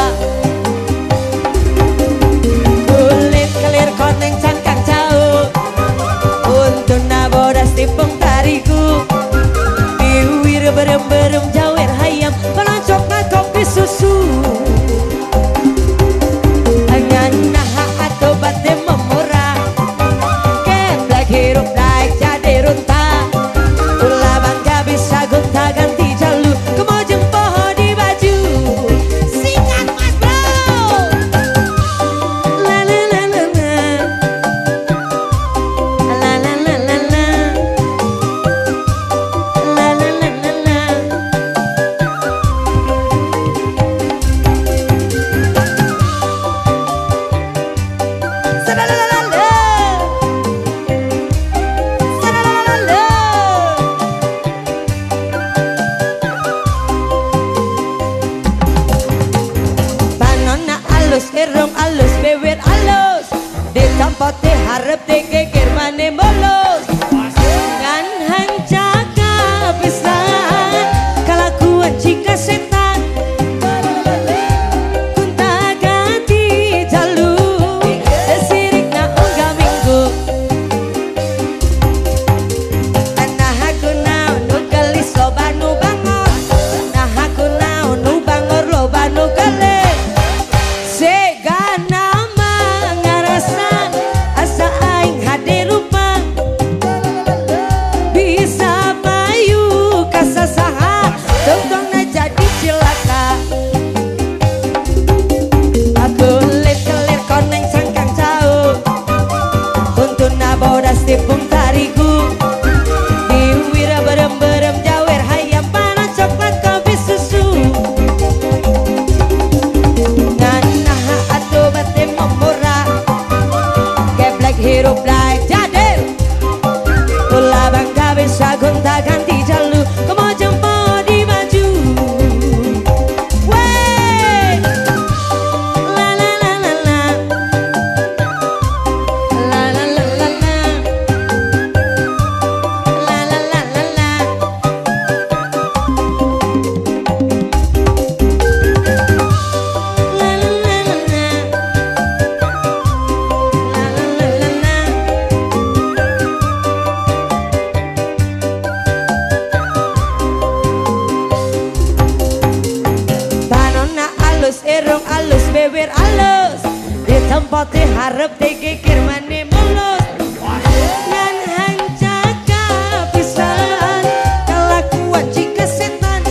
Kulit kelir koneng cangkang jauh, untuna bodas tipung tarigu. Biwir berem-berem jawer hayam, pelancok na kopi susu. Ngan naha atau bate memurah, keblak hirup naik jadi runta. Ulaban gak bisa gonta ganti jalur, kemojeng poho di baju. Singkat mas bro, la la la la la, la la la la la, la la la la la. Sa-la-la-la-la-la. Sa-la-la-la-la-la. Panonna alus, irung alus, bibir alus, di tempat teh harap teh geger mane bolos. Ngan hancaga pisan kelakuan jika setan, kun tak ganti jalur sirikna unggal minggu. Nah aku naon nu gelis loba nu bangor, nah aku naon nu bangor loba nu gelis. Siga nama ngarasa asa aing hade rupa, bisa payu kasasaha tong-tongna jadi cilaka. Kulit kelir koneng cangkang jauh, untuna bodas tipung tarigu. Diwira berem-berem jawer hayam, panas coklat kopi susu. Ngan naha atuh bate memurah, geblek hirup naik jader. Ulah bangga bisa gonta ganti jalur, kemojeng poho di baju. Wey, la la la la la, la la la la la, la la la la la. La la la la la, la la la la la. Panonna alus, irung alus, bibir alus, di tempat teh harap teh geger mane mulus. Ngan hancaga pisan kelakuan jika setan,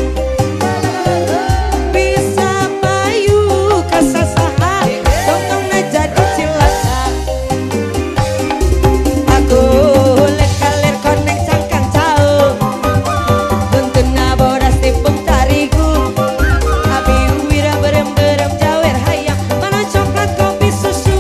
bisa payu kasasaha tong-tongna jadi cilaka. Aku lek kaler koneng cangkang jauh, untuna bodas tipung tarigu. Abi wira berem-berem jawer hayam, panas coklat kopi susu.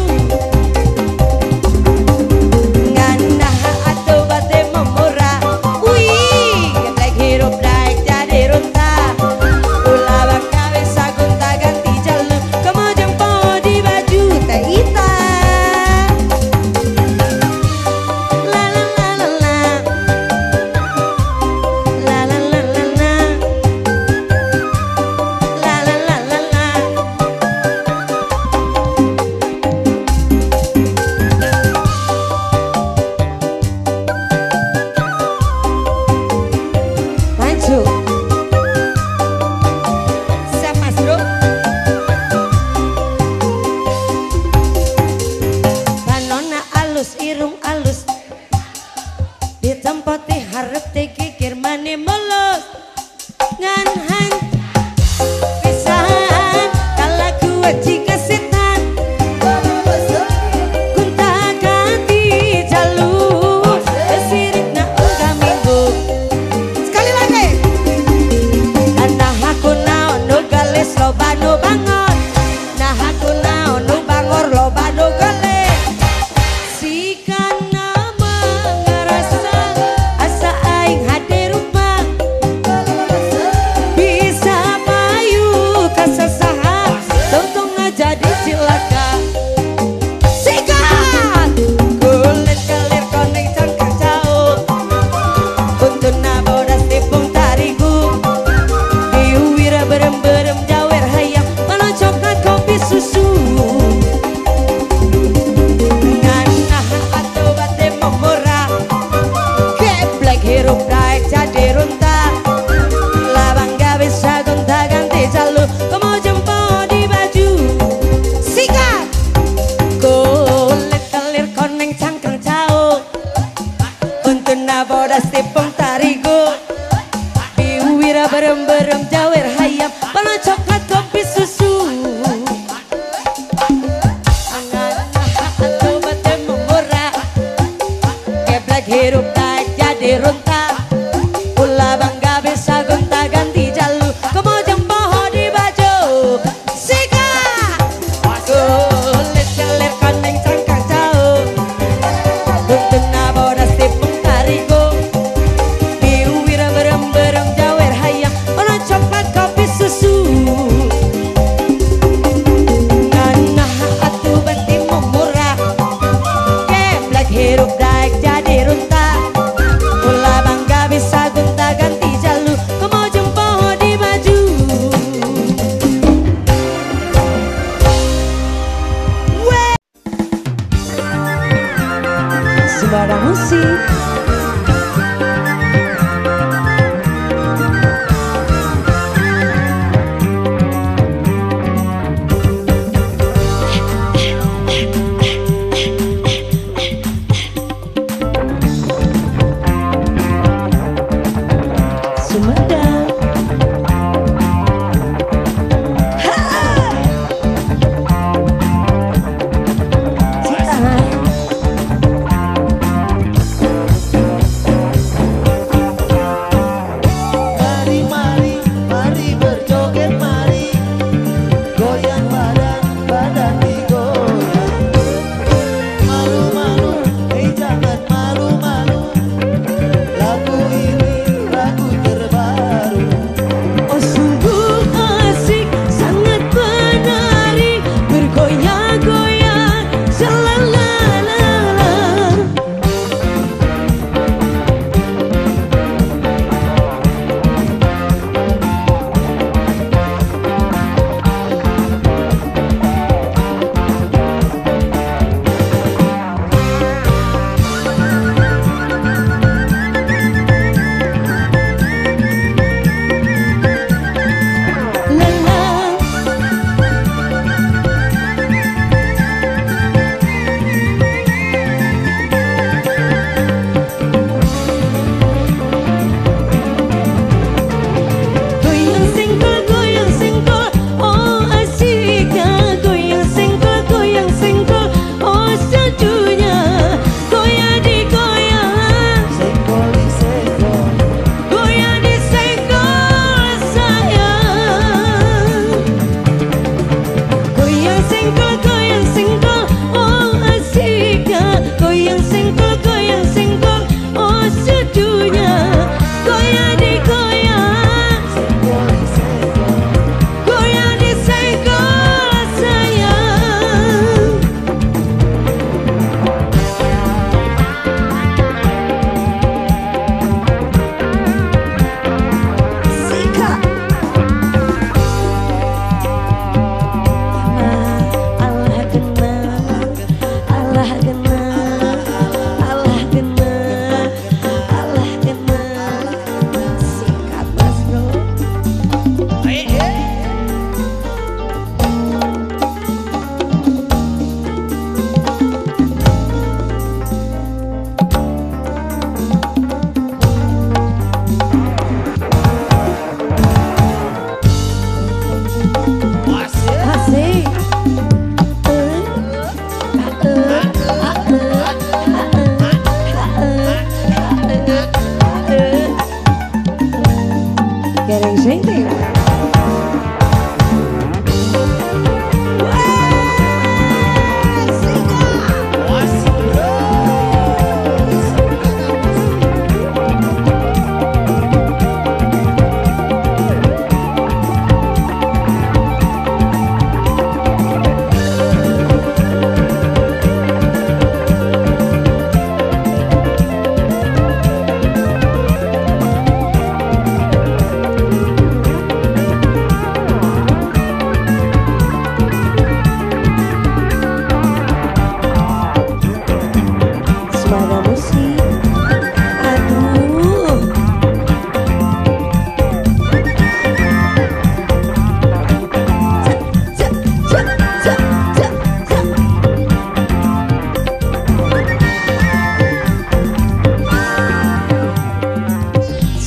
Saudara Musik.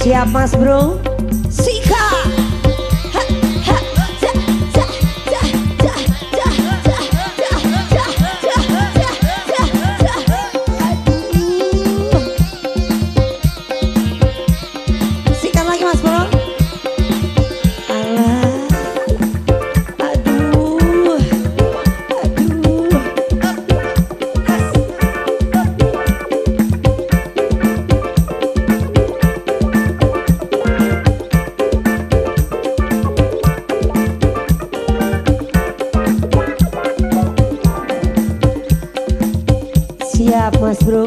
Siap mas bro, Sika. Sikat lagi mas bro. Alah, aduh, aduh. Siap mas bro.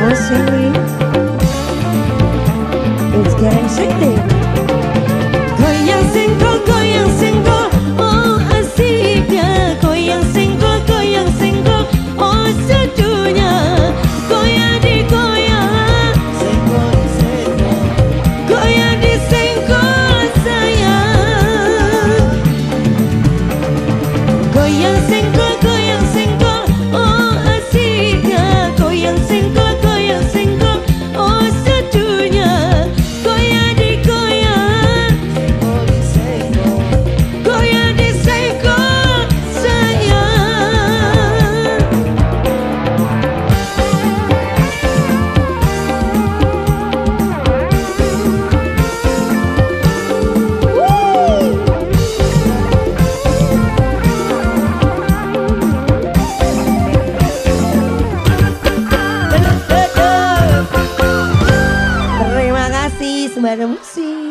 Mercury, it's getting shady. Goyang single, goyang single, oh asiknya. Goyang single, goyang single, oh seduhnya. Goyang di goyang, single di single, goyang di single sayang. Goyang single, goyang single, oh asiknya. Goyang single. Sembara musik.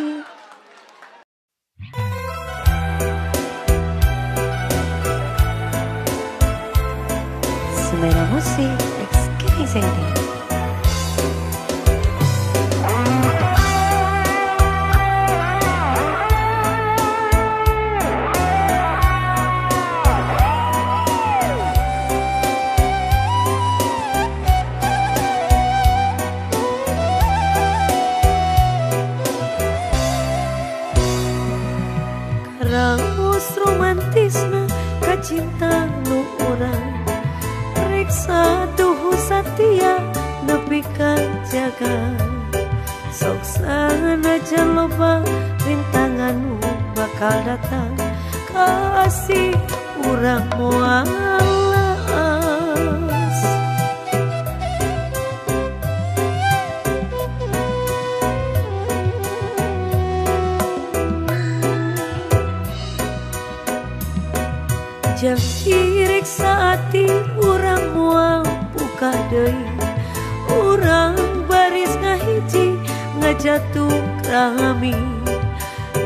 Sembara musik. Excuse me. Rangus romantisna kacinta nu urang periksa tuhu satia nepi ka jaga sok sanajan loba rintangan bakal datang kasih urang moalas jam cirik saati urang moal buka deui urang baris ngahiji ngajatuh rahami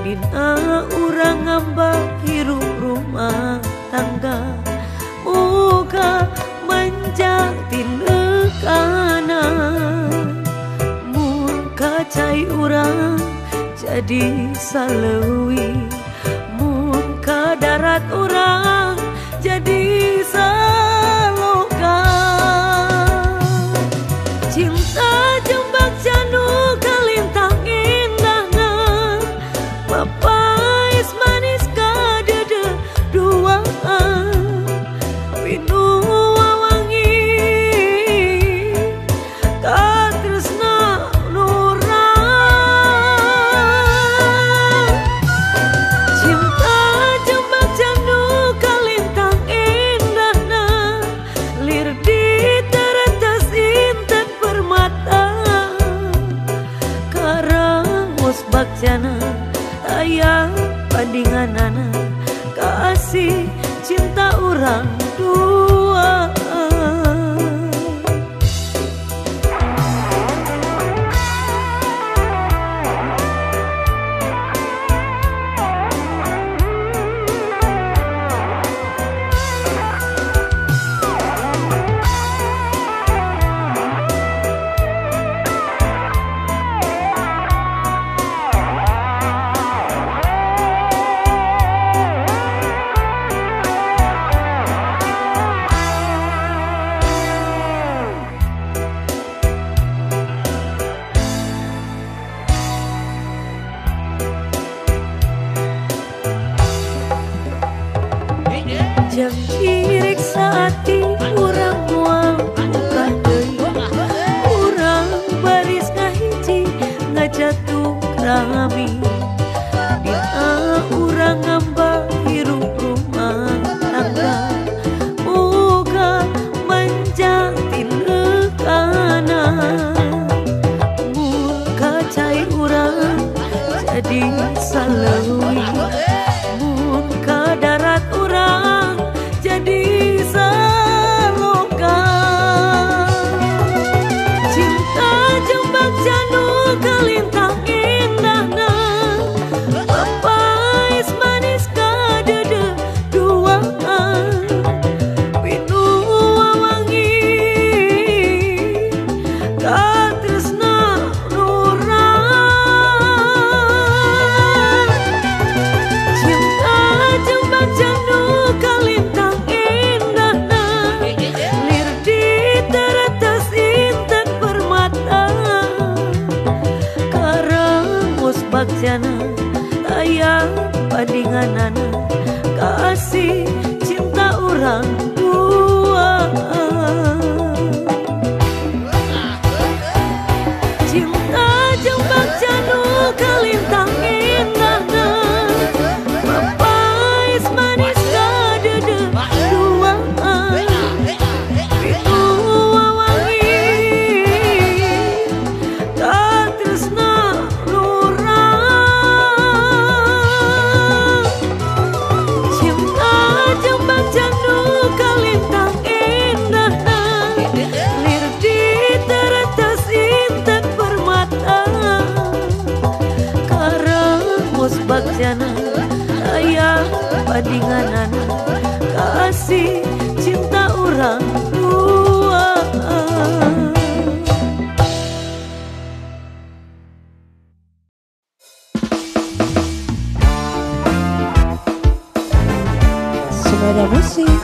dina urang ngambah hirup rumah tangga uga manjang tinekana mun kacai urang jadi saleuwi mun kadarat urang jadi saloka cinta jembak janu kalintang indahna papais manis kadede duaan winu wawangi katresna nurang satyana, ayah padinganan, kasih cinta orang tua. Cinta jembak janu kelintang indahna, papais manis kadede dua, itu wawangi katresna lurah. Cinta jembak janu kelintang indahna, nirdi teretas intan permata. Musbak jana, ayah padinganan, kasih cinta orang tua. Sumada musik.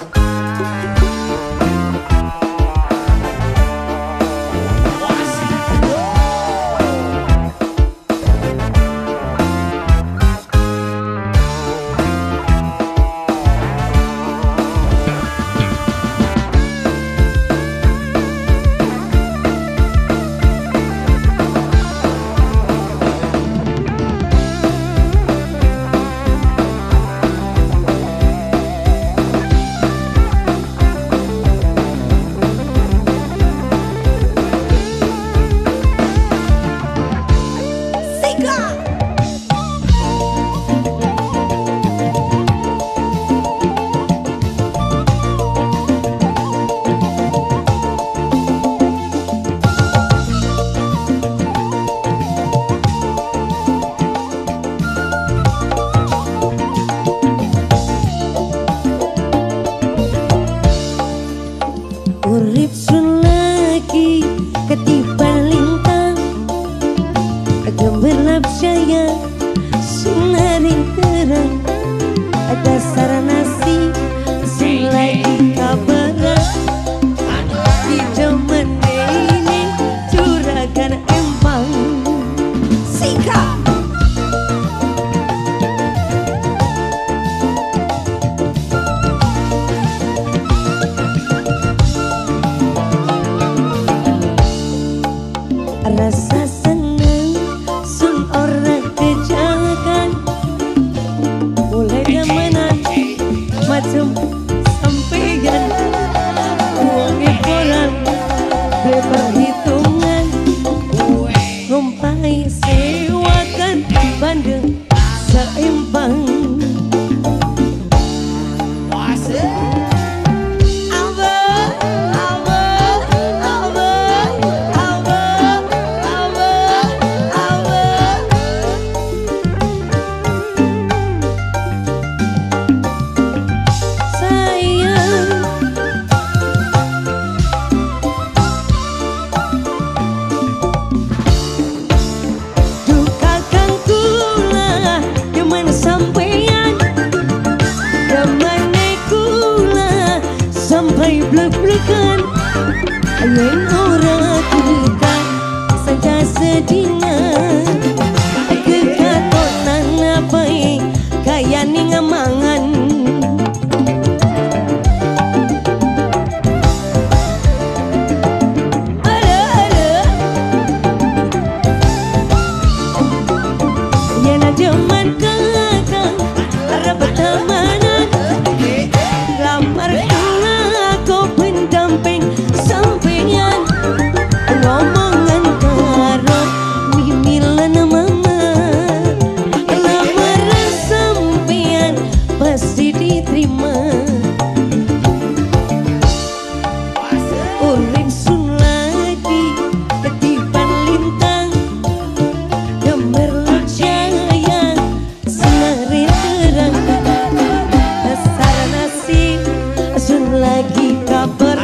Lagi kabar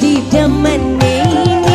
di zaman ini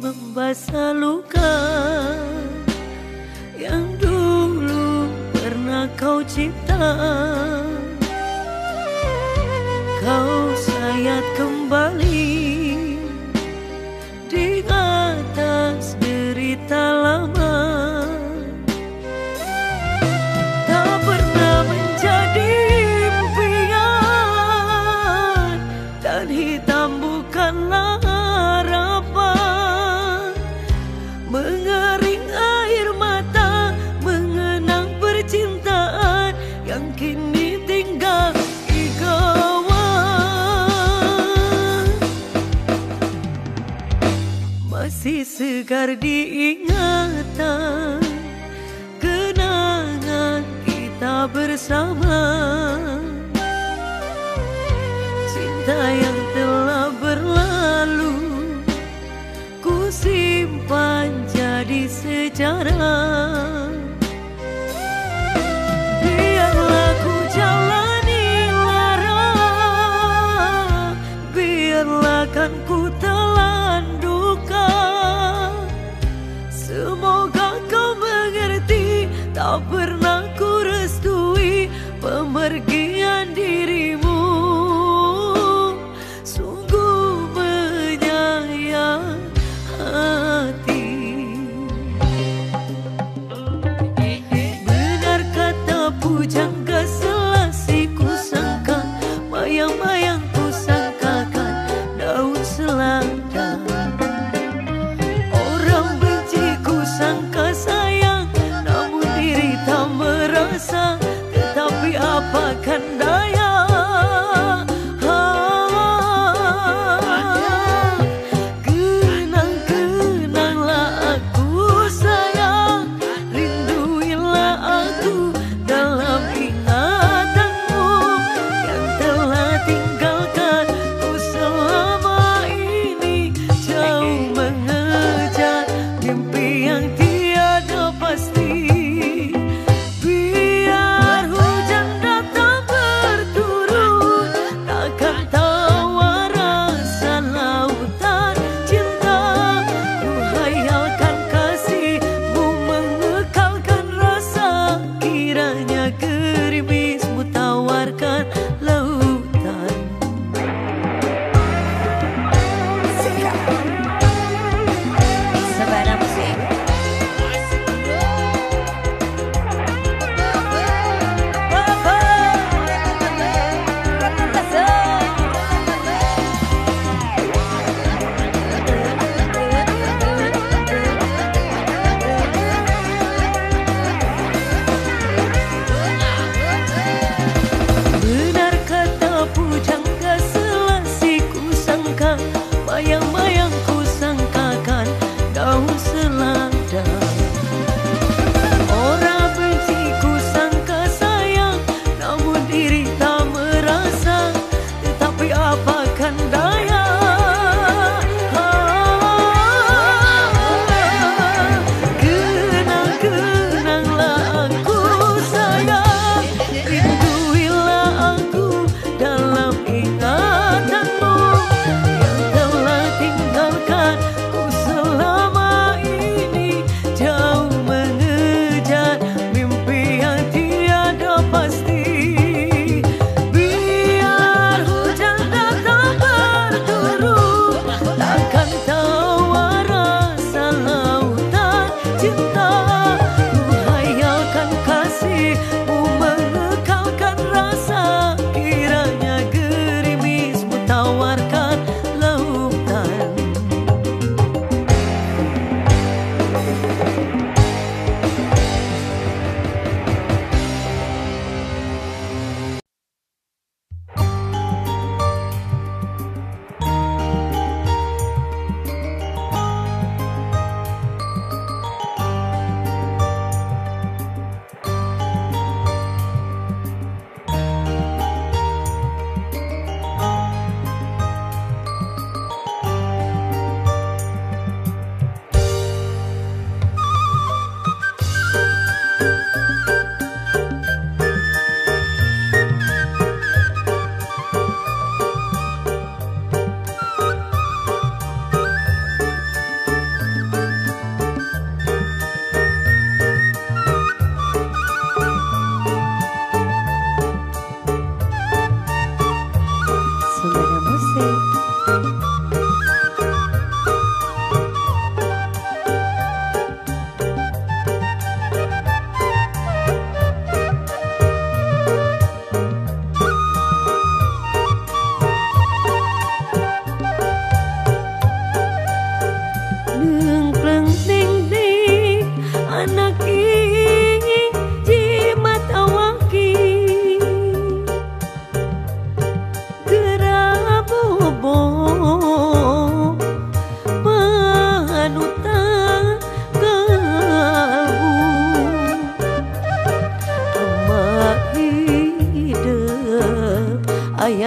membasah luka yang dulu pernah kau cipta. Kau sayat kembali di atas derita lama. Tak pernah menjadi impian, dan hitam bukanlah masih segar diingatan kenangan kita bersama, cinta yang telah berlalu ku simpan jadi sejarah. Biarlah ku jalani lara, biarlah kan ku telan duka. Semoga kau mengerti, tak pernah ku restui pemergian dirimu. Sungguh menyayat hati.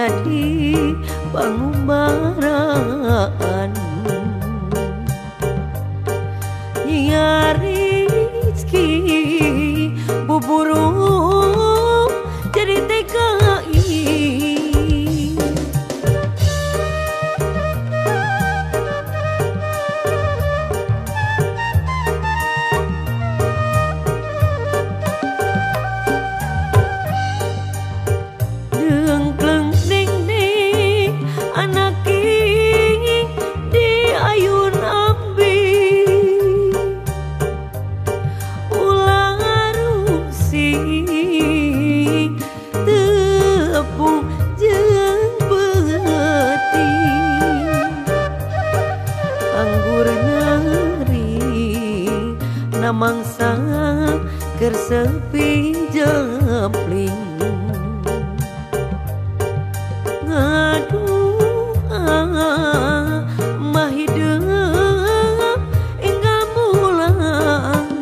jadi pengumaraan. Nyari rezeki buburu jadi T K I. Mangsa kersepi jepling ngadu ah, mah hidup enggak mulang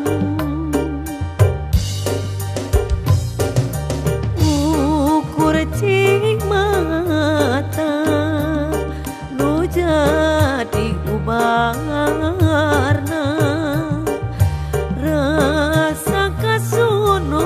ukur cing mata lu jadi ubarna. Rasa kasuno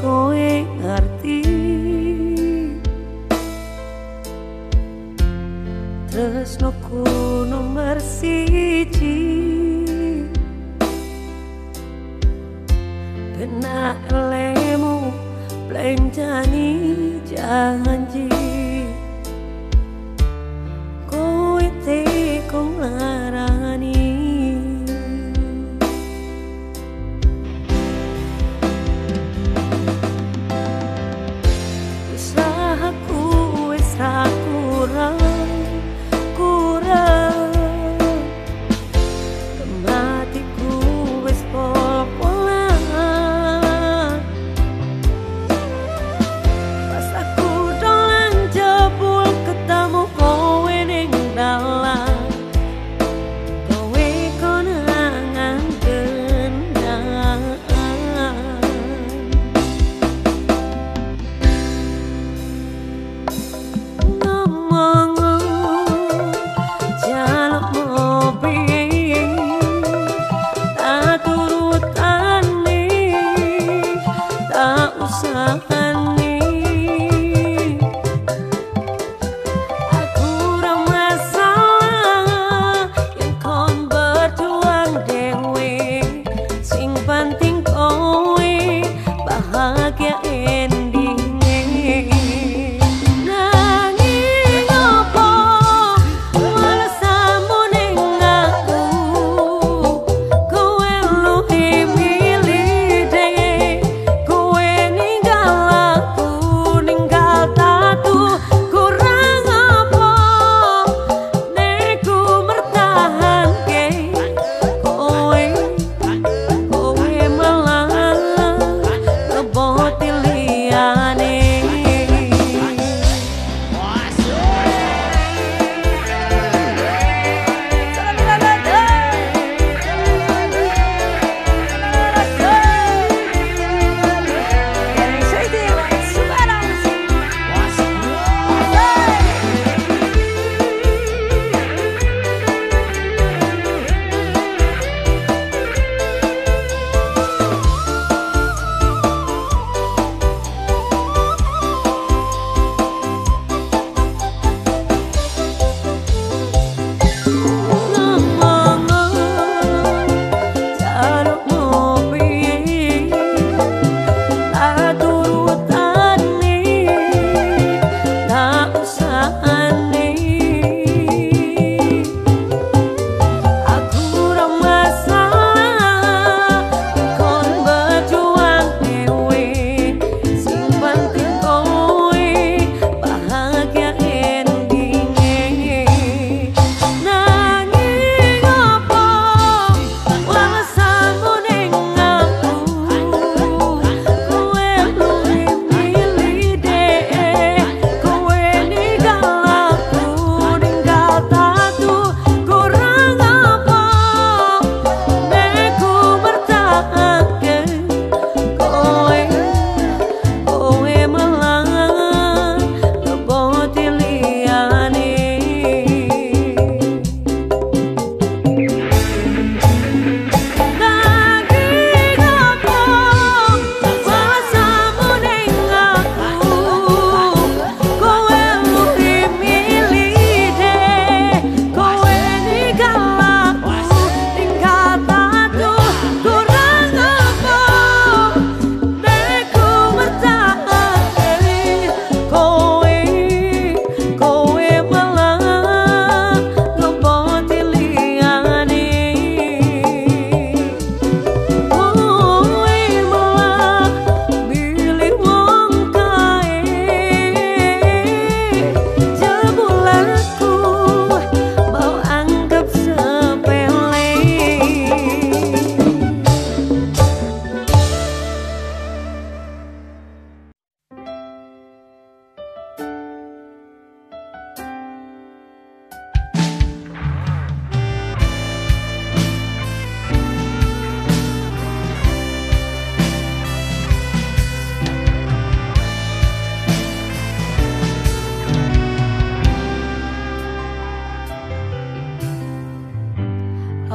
koe ngerti, tresnoku nomor siji, penak lemu blenjani janji koe teko ngarani.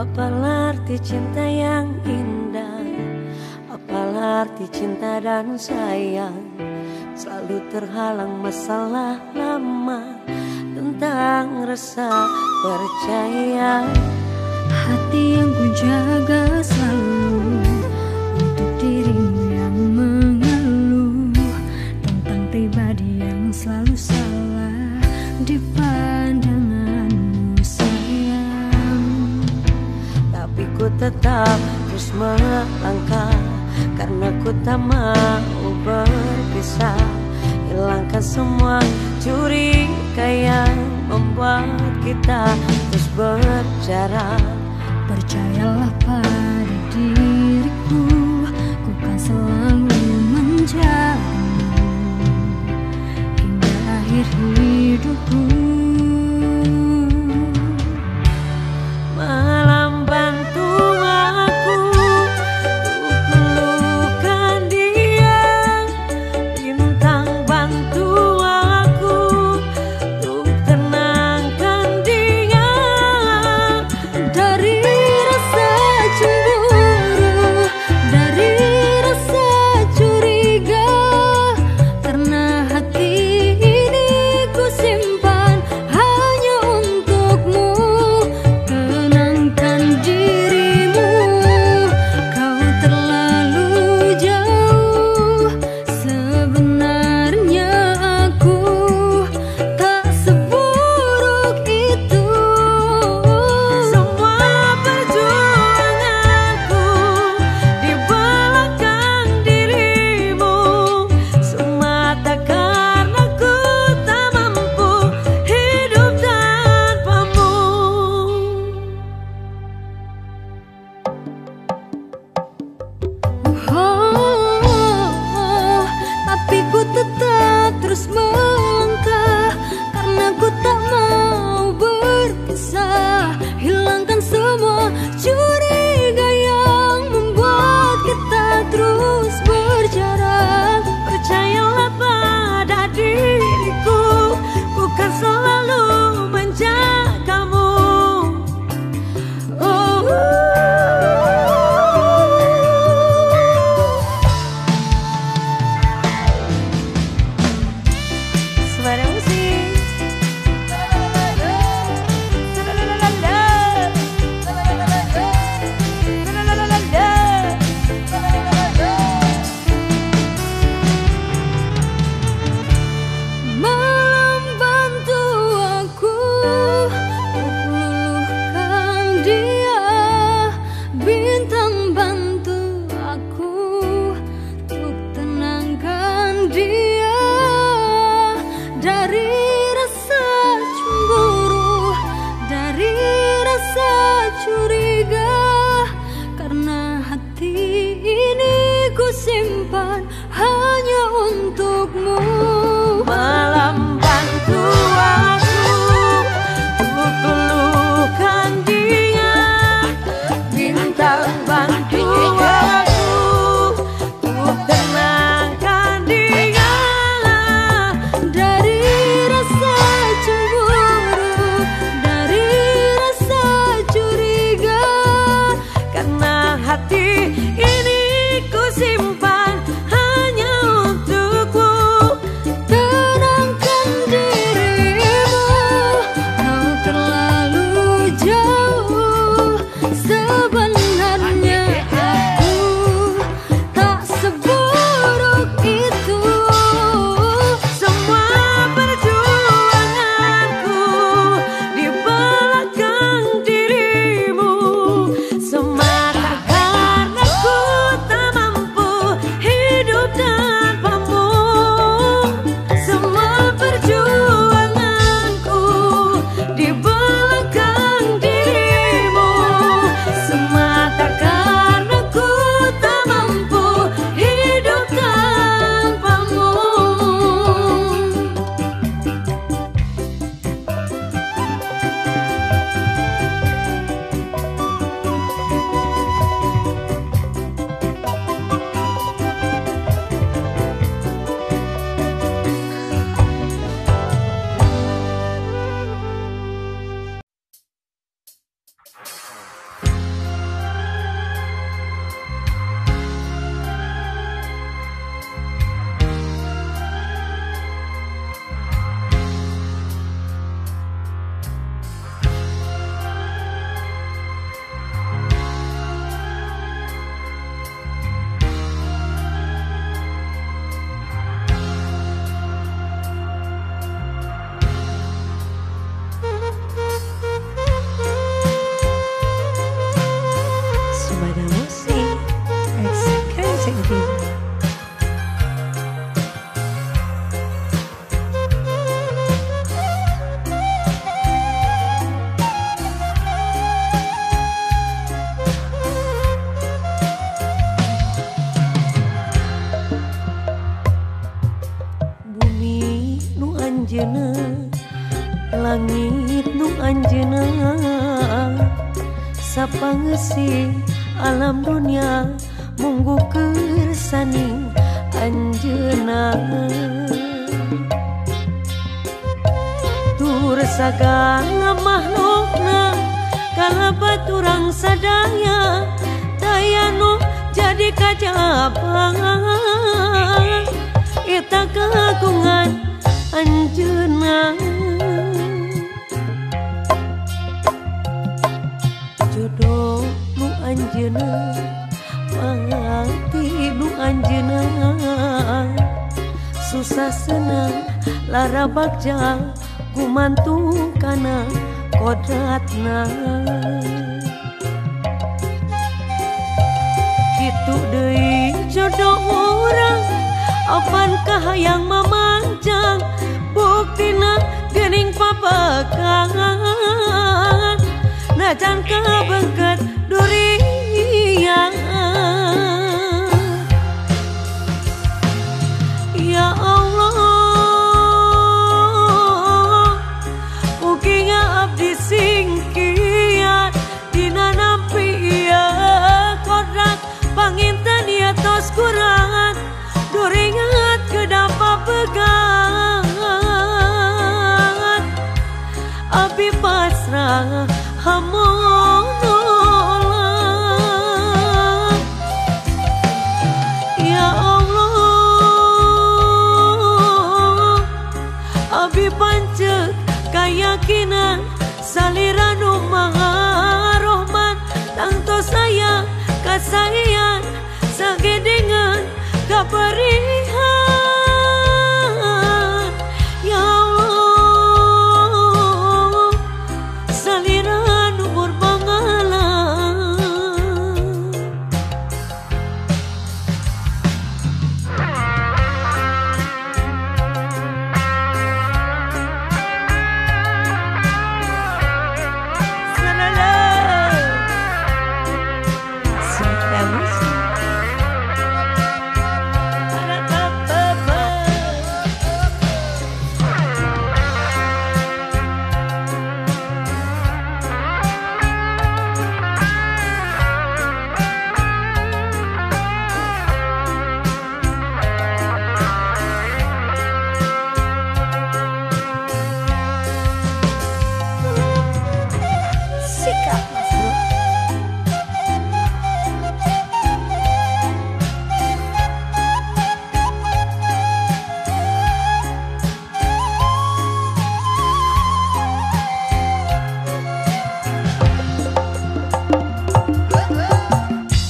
Apalah arti cinta yang indah, apalah arti cinta dan sayang, selalu terhalang masalah lama tentang rasa percaya. Hati yang ku jaga selalu untuk dirimu yang mengeluh tentang pribadi yang selalu salah di pandanganmu sayang. Tapi ku tetap terus melangkah karena ku tak mau berpisah. Hilangkan semua curiga yang membuat kita terus berjarak. Percayalah pada diriku, ku kan selalu menjagamu hingga akhir hidupku. Malam bantu aku ku pelukan dia, bintang bantu aku untuk tenangkan dia dari rasa cemburu, dari rasa curiga. anjeuna, langit nu anjeuna sapangeusih alam dunia munggu kersaning anjeuna. Tur sagala makhlukna kalabat urang sadaya, daya nu jadi kajabang eta kagungan anjeuna. Jodoh nu anjeuna, mati nu anjeuna, susah senang lara bagja gumantung kana kodratna. Kitu deui jodoh urang, apan kahayang memanjang, buktina geuning papekangan, najan kabengket durian. Ya Allah, ugi ngabdi singkiat dinanampi ieu kodrat, panginten ieu tos kurangan duringat kedap papegangan, abdi pasrah hamun. Pancet keyakinan saliran nu Maha Rohman, tangto saya kasaian sagedengan kaperihan. Ya Allah, saliran umur bangalan.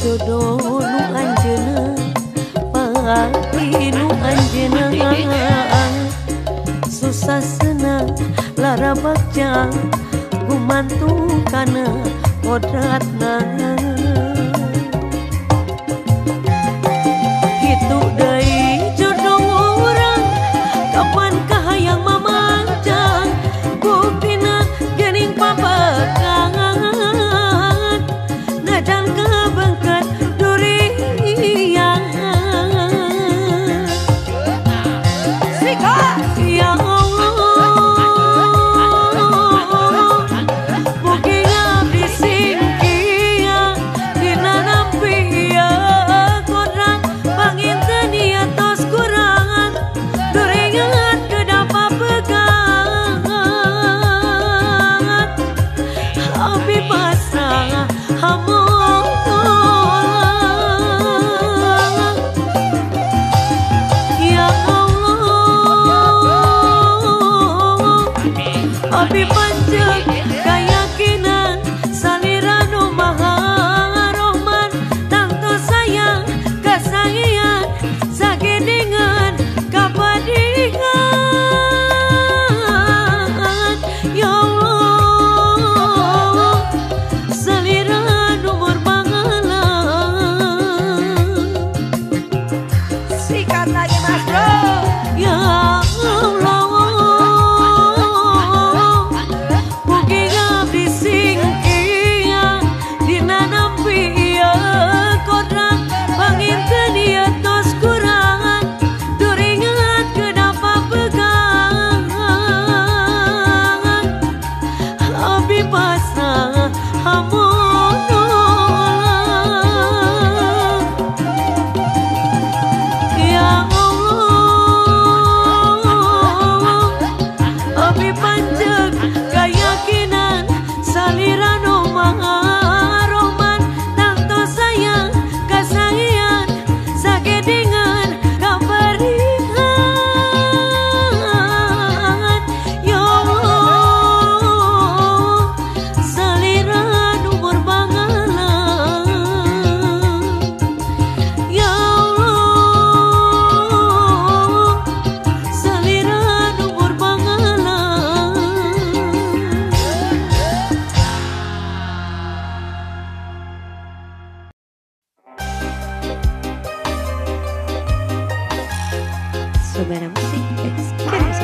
Jodoh nu anjeuna, pati nu anjeuna, susah senang lara bagja gumantung kana kodratna. Kitu deui jodoh urang, kapan kahayang memanjang, buktina geuning papekangan, najan kabengket ya. Sobara Musik Experience.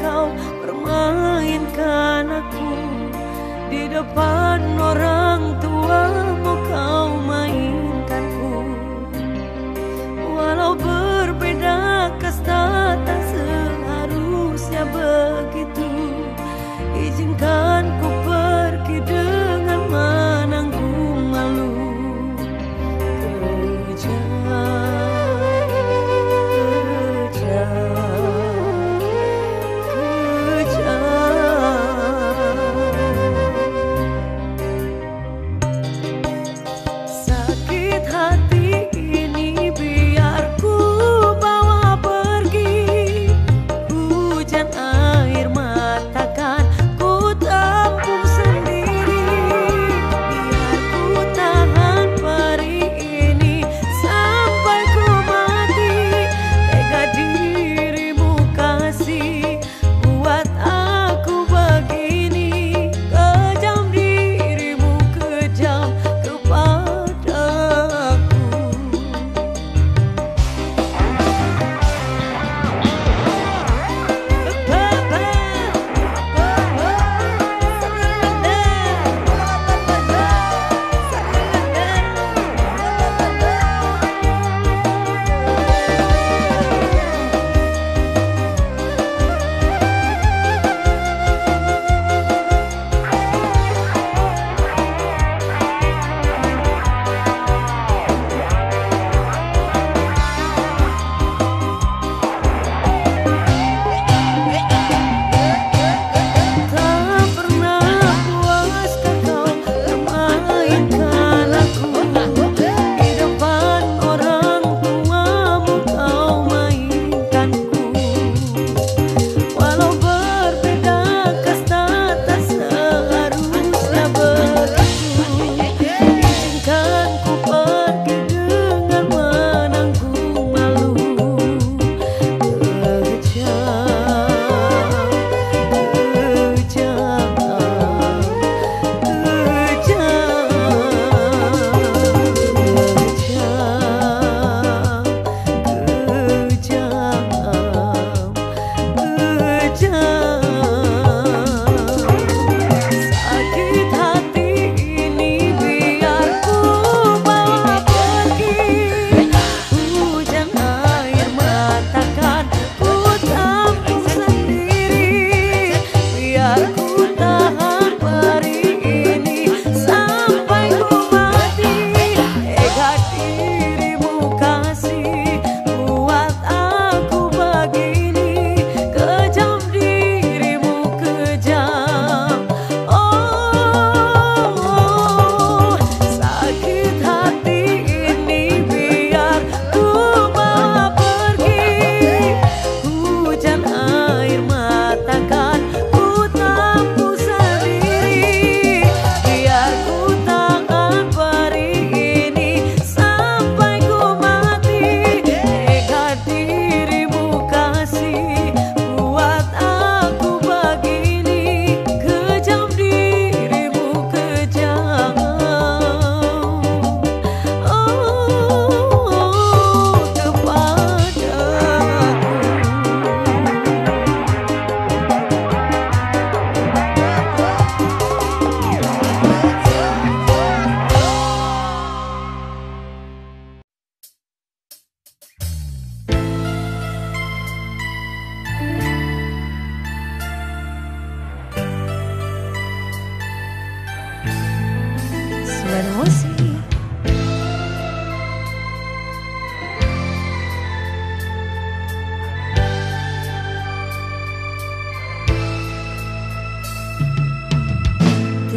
Kau permainkan aku di depan orang tuamu, kau mainkanku. Walau berbeda kasta, tak seharusnya begitu. Izinkan ku pergi dengan menanggung malu.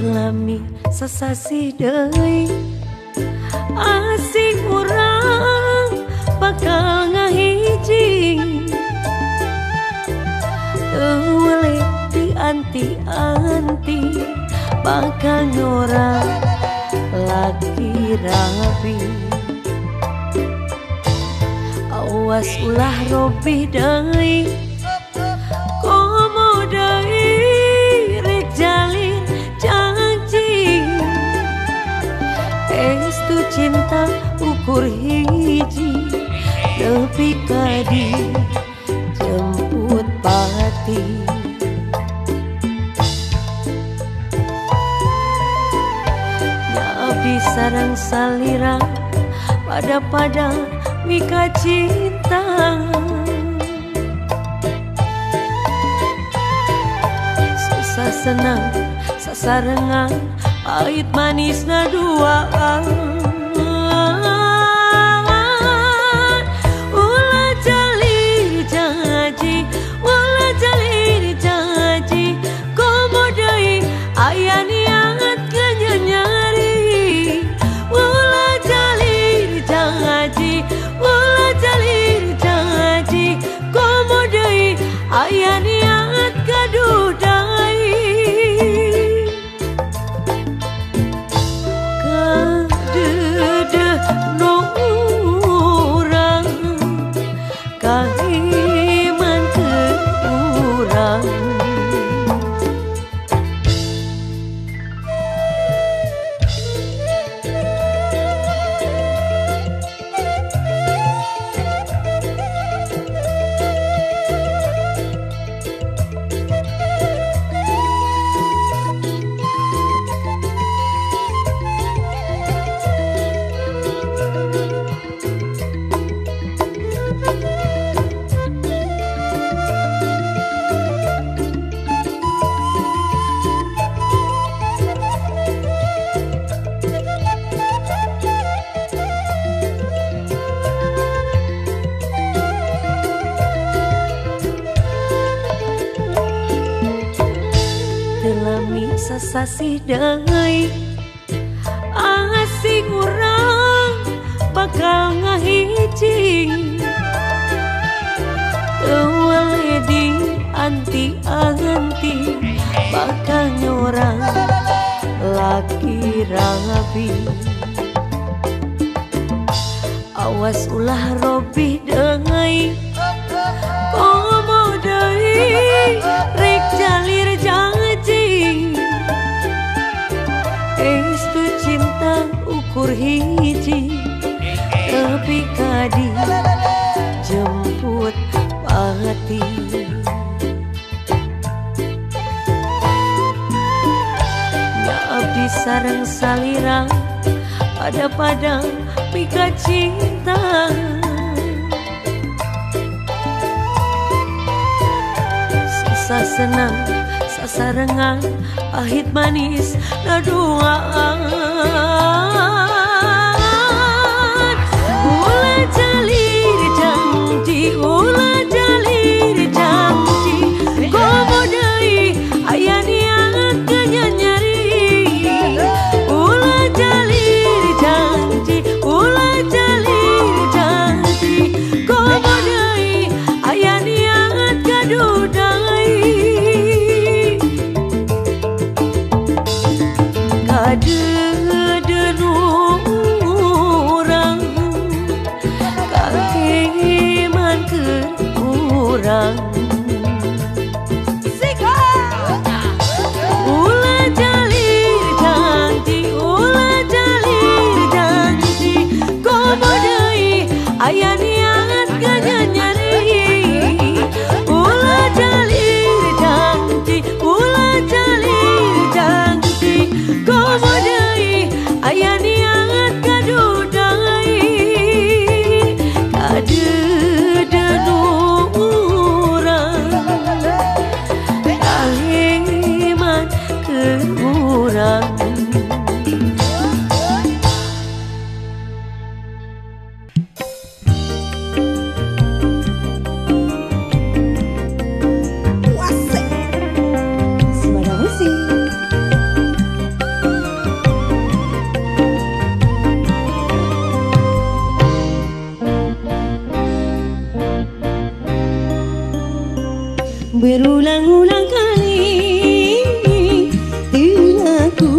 Lami sesasi deui asih urang bakal ngahiji. bakal nyora lagi rapi. Awas ulah robih deui, komo deui rek jalin janji. Estu cinta ukur hiji, leupi kadi jemput pati. Sarang salira pada-pada mika cinta, susah senang sasarengan, pahit manisna duaan. Ulah jalin janji, ulah jalin janji, komo deui aya niat kenyanya. Aya niat kadudai, kadudeh nurang, kahiman keurang. Sasih deui asing urang bakal ngahiji, teuwal di anti-anti bakal nyorang laki rapi. Awas ulah robih deui, komo deui rek jalir janji. Estu cinta ukur hiji, tapi kadi jemput pati. Ngabdi sareng salira pada-pada mika cinta, susah senang sasarengan, pahit manis na duaan. Ulah jalir janji, ulah jalir janji, komo deui aya niat kenyanyari. Ulah jalir janji, ulah jalir janji, komo deui aya niat kadudai. Kadudeh nurang, kahiman keurang. Ulah jalir janji, ulah jalir janji, komo deui aya niat kanyanyari. Ulah jalir janji, ulah jalir janji, komo deui aya niat kadudai. Kadudeh nurang, kahiman keurang. Berulang-ulang kali telah ku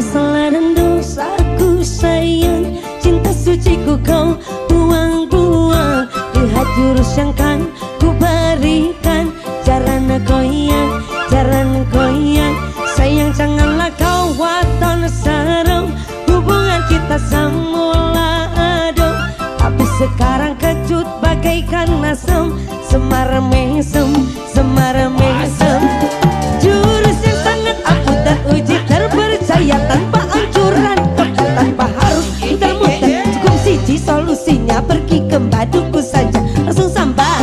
kesalahan dosaku sayang, cinta suciku kau buang-buang. Lihat jurus yang kan ku berikan, jarana goyang, jarana goyang. Sayang janganlah kau waton sarung, hubungan kita semula aduh. Tapi sekarang kecut bagaikan asem, semar mesem, semar mesem. Jurus yang sangat aku teruji, terpercaya tanpa ancuran, kau tanpa harus muter-muter. Cukup siji solusinya, pergi ke baduku saja, langsung sambat.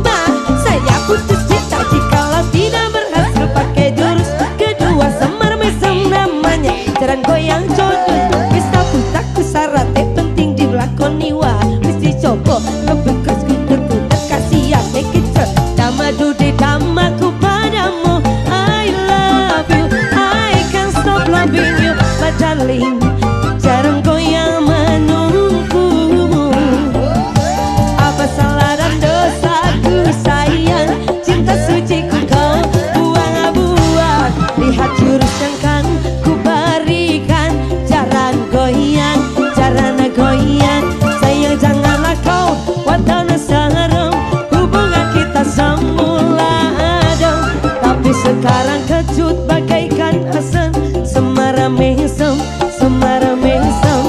Mbak, saya putus cinta jikalau tidak berhasil pakai jurus kedua, semar mesem namanya. Jaran goyang cocok, bisa putak kusarate, penting dilakoni wah, mesti coba kebekas kuder-kuder kasih ame kecil. Dama dude damaku padamu, I love you, I can't stop loving you, my darling. Jaran goyang menunggumu, apa salah dan dosaku sayang, cinta suciku kau buang-buang. Lihat jurus yang kan ku berikan, jaran goyang, jaran goyang. Sayang janganlah kau waton sarung, hubungan kita semula ada. Tapi sekarang kecut bagaikan asem, semar mesem, semar mesem.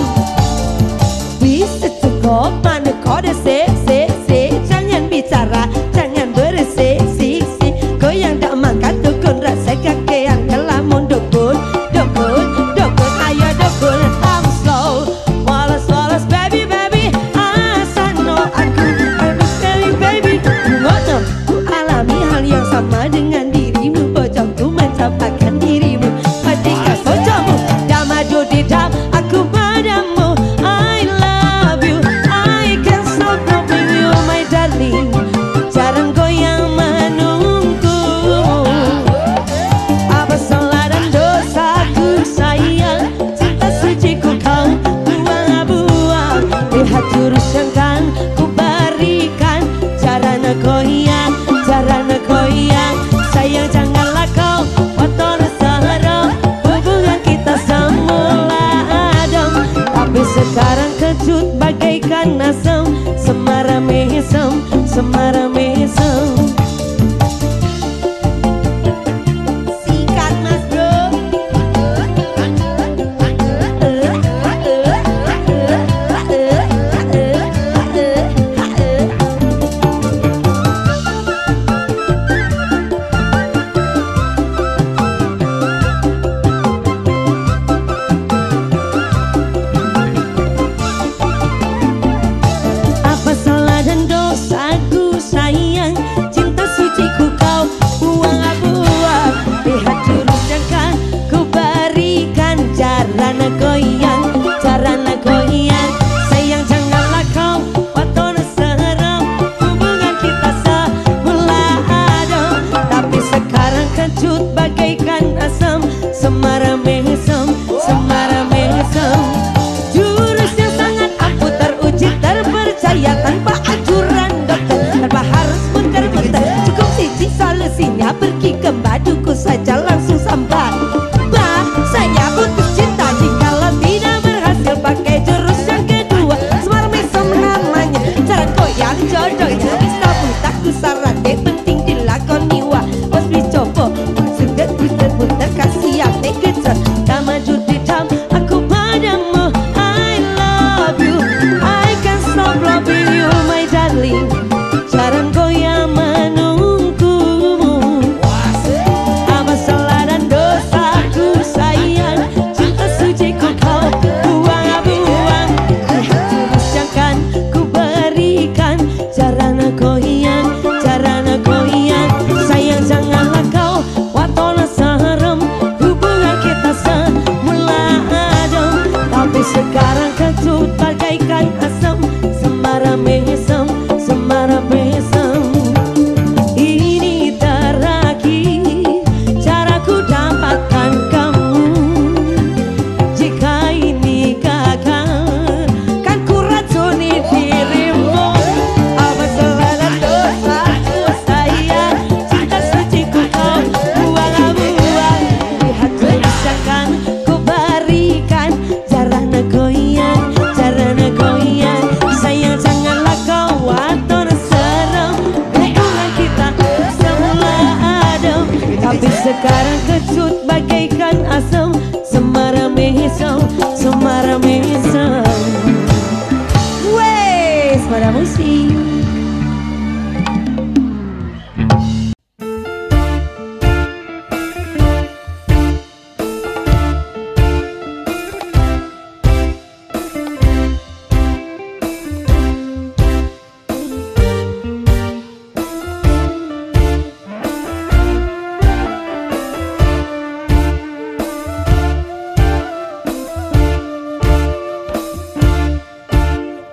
Bisa cukup mana kode se se se, jangan bicara, jangan beresiksi. Goyang tak mangkat dukun, rasa kakean kelamun dukun, dukun, dukun. Ayo dukun, I'm slow, walas walas baby baby, asano aku, aku sekali baby. Ngono, ku alami hal yang sama dengan dirimu, bocongku mencapakan dirimu, patika bocomu, damadu didam aku padamu. I love you, I can't stop loving you, my darling. Jaran goyang menunggu, apa salah dan dosaku sayang, cinta suciku kau buang-buang. Lihat jurus yang kan ku berikan, jarana goyang, jarana goyang. Sayang janganlah kau waton sarung, hubungan kita semula adam. Tapi sekarang kecut bagaikan asem, semar mesem, semar mesem. Sikat mas bro. Apa salah dan dosaku sayang, cinta suciku kau buang-buang. Lihat jurus yang kan ku berikan, jarana goyang, jarana goyang. Sayang janganlah kau waton sarung, hubungan kita semula ada. Tapi sekarang kecut bagaikan asem, semar mesem, semar mesem. Jurus yang sangat aku teruji, terpercaya tanpa anjuran dokter, tanpa harus muter-muter. Cukup siji solusinya, pergi ke baduku saja, langsung sambat. Bah, saya putus cinta jikalau tidak berhasil pakai jurus yang kedua, semar mesem namanya. Jaran goyang jodoh, bisa butak kusarate, penting dilakoni wah, bos dicoba sudah puter-puter kasih ame kecil. Nama judi dam aku padamu, I love you, I can't stop loving you, my darling. Jaran goyang menunggumu, apa salah dan dosaku sayang, cinta suciku kau buang-buang. Lihat jurus yang kan ku berikan, jarana Musik.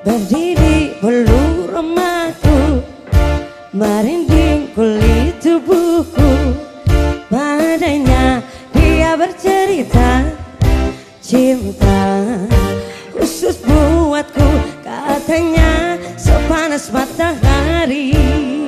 Berdiri bulu remaku, merinding kulit tubuhku. Padanya dia bercerita cinta, khusus buatku. Katanya sepanas matahari.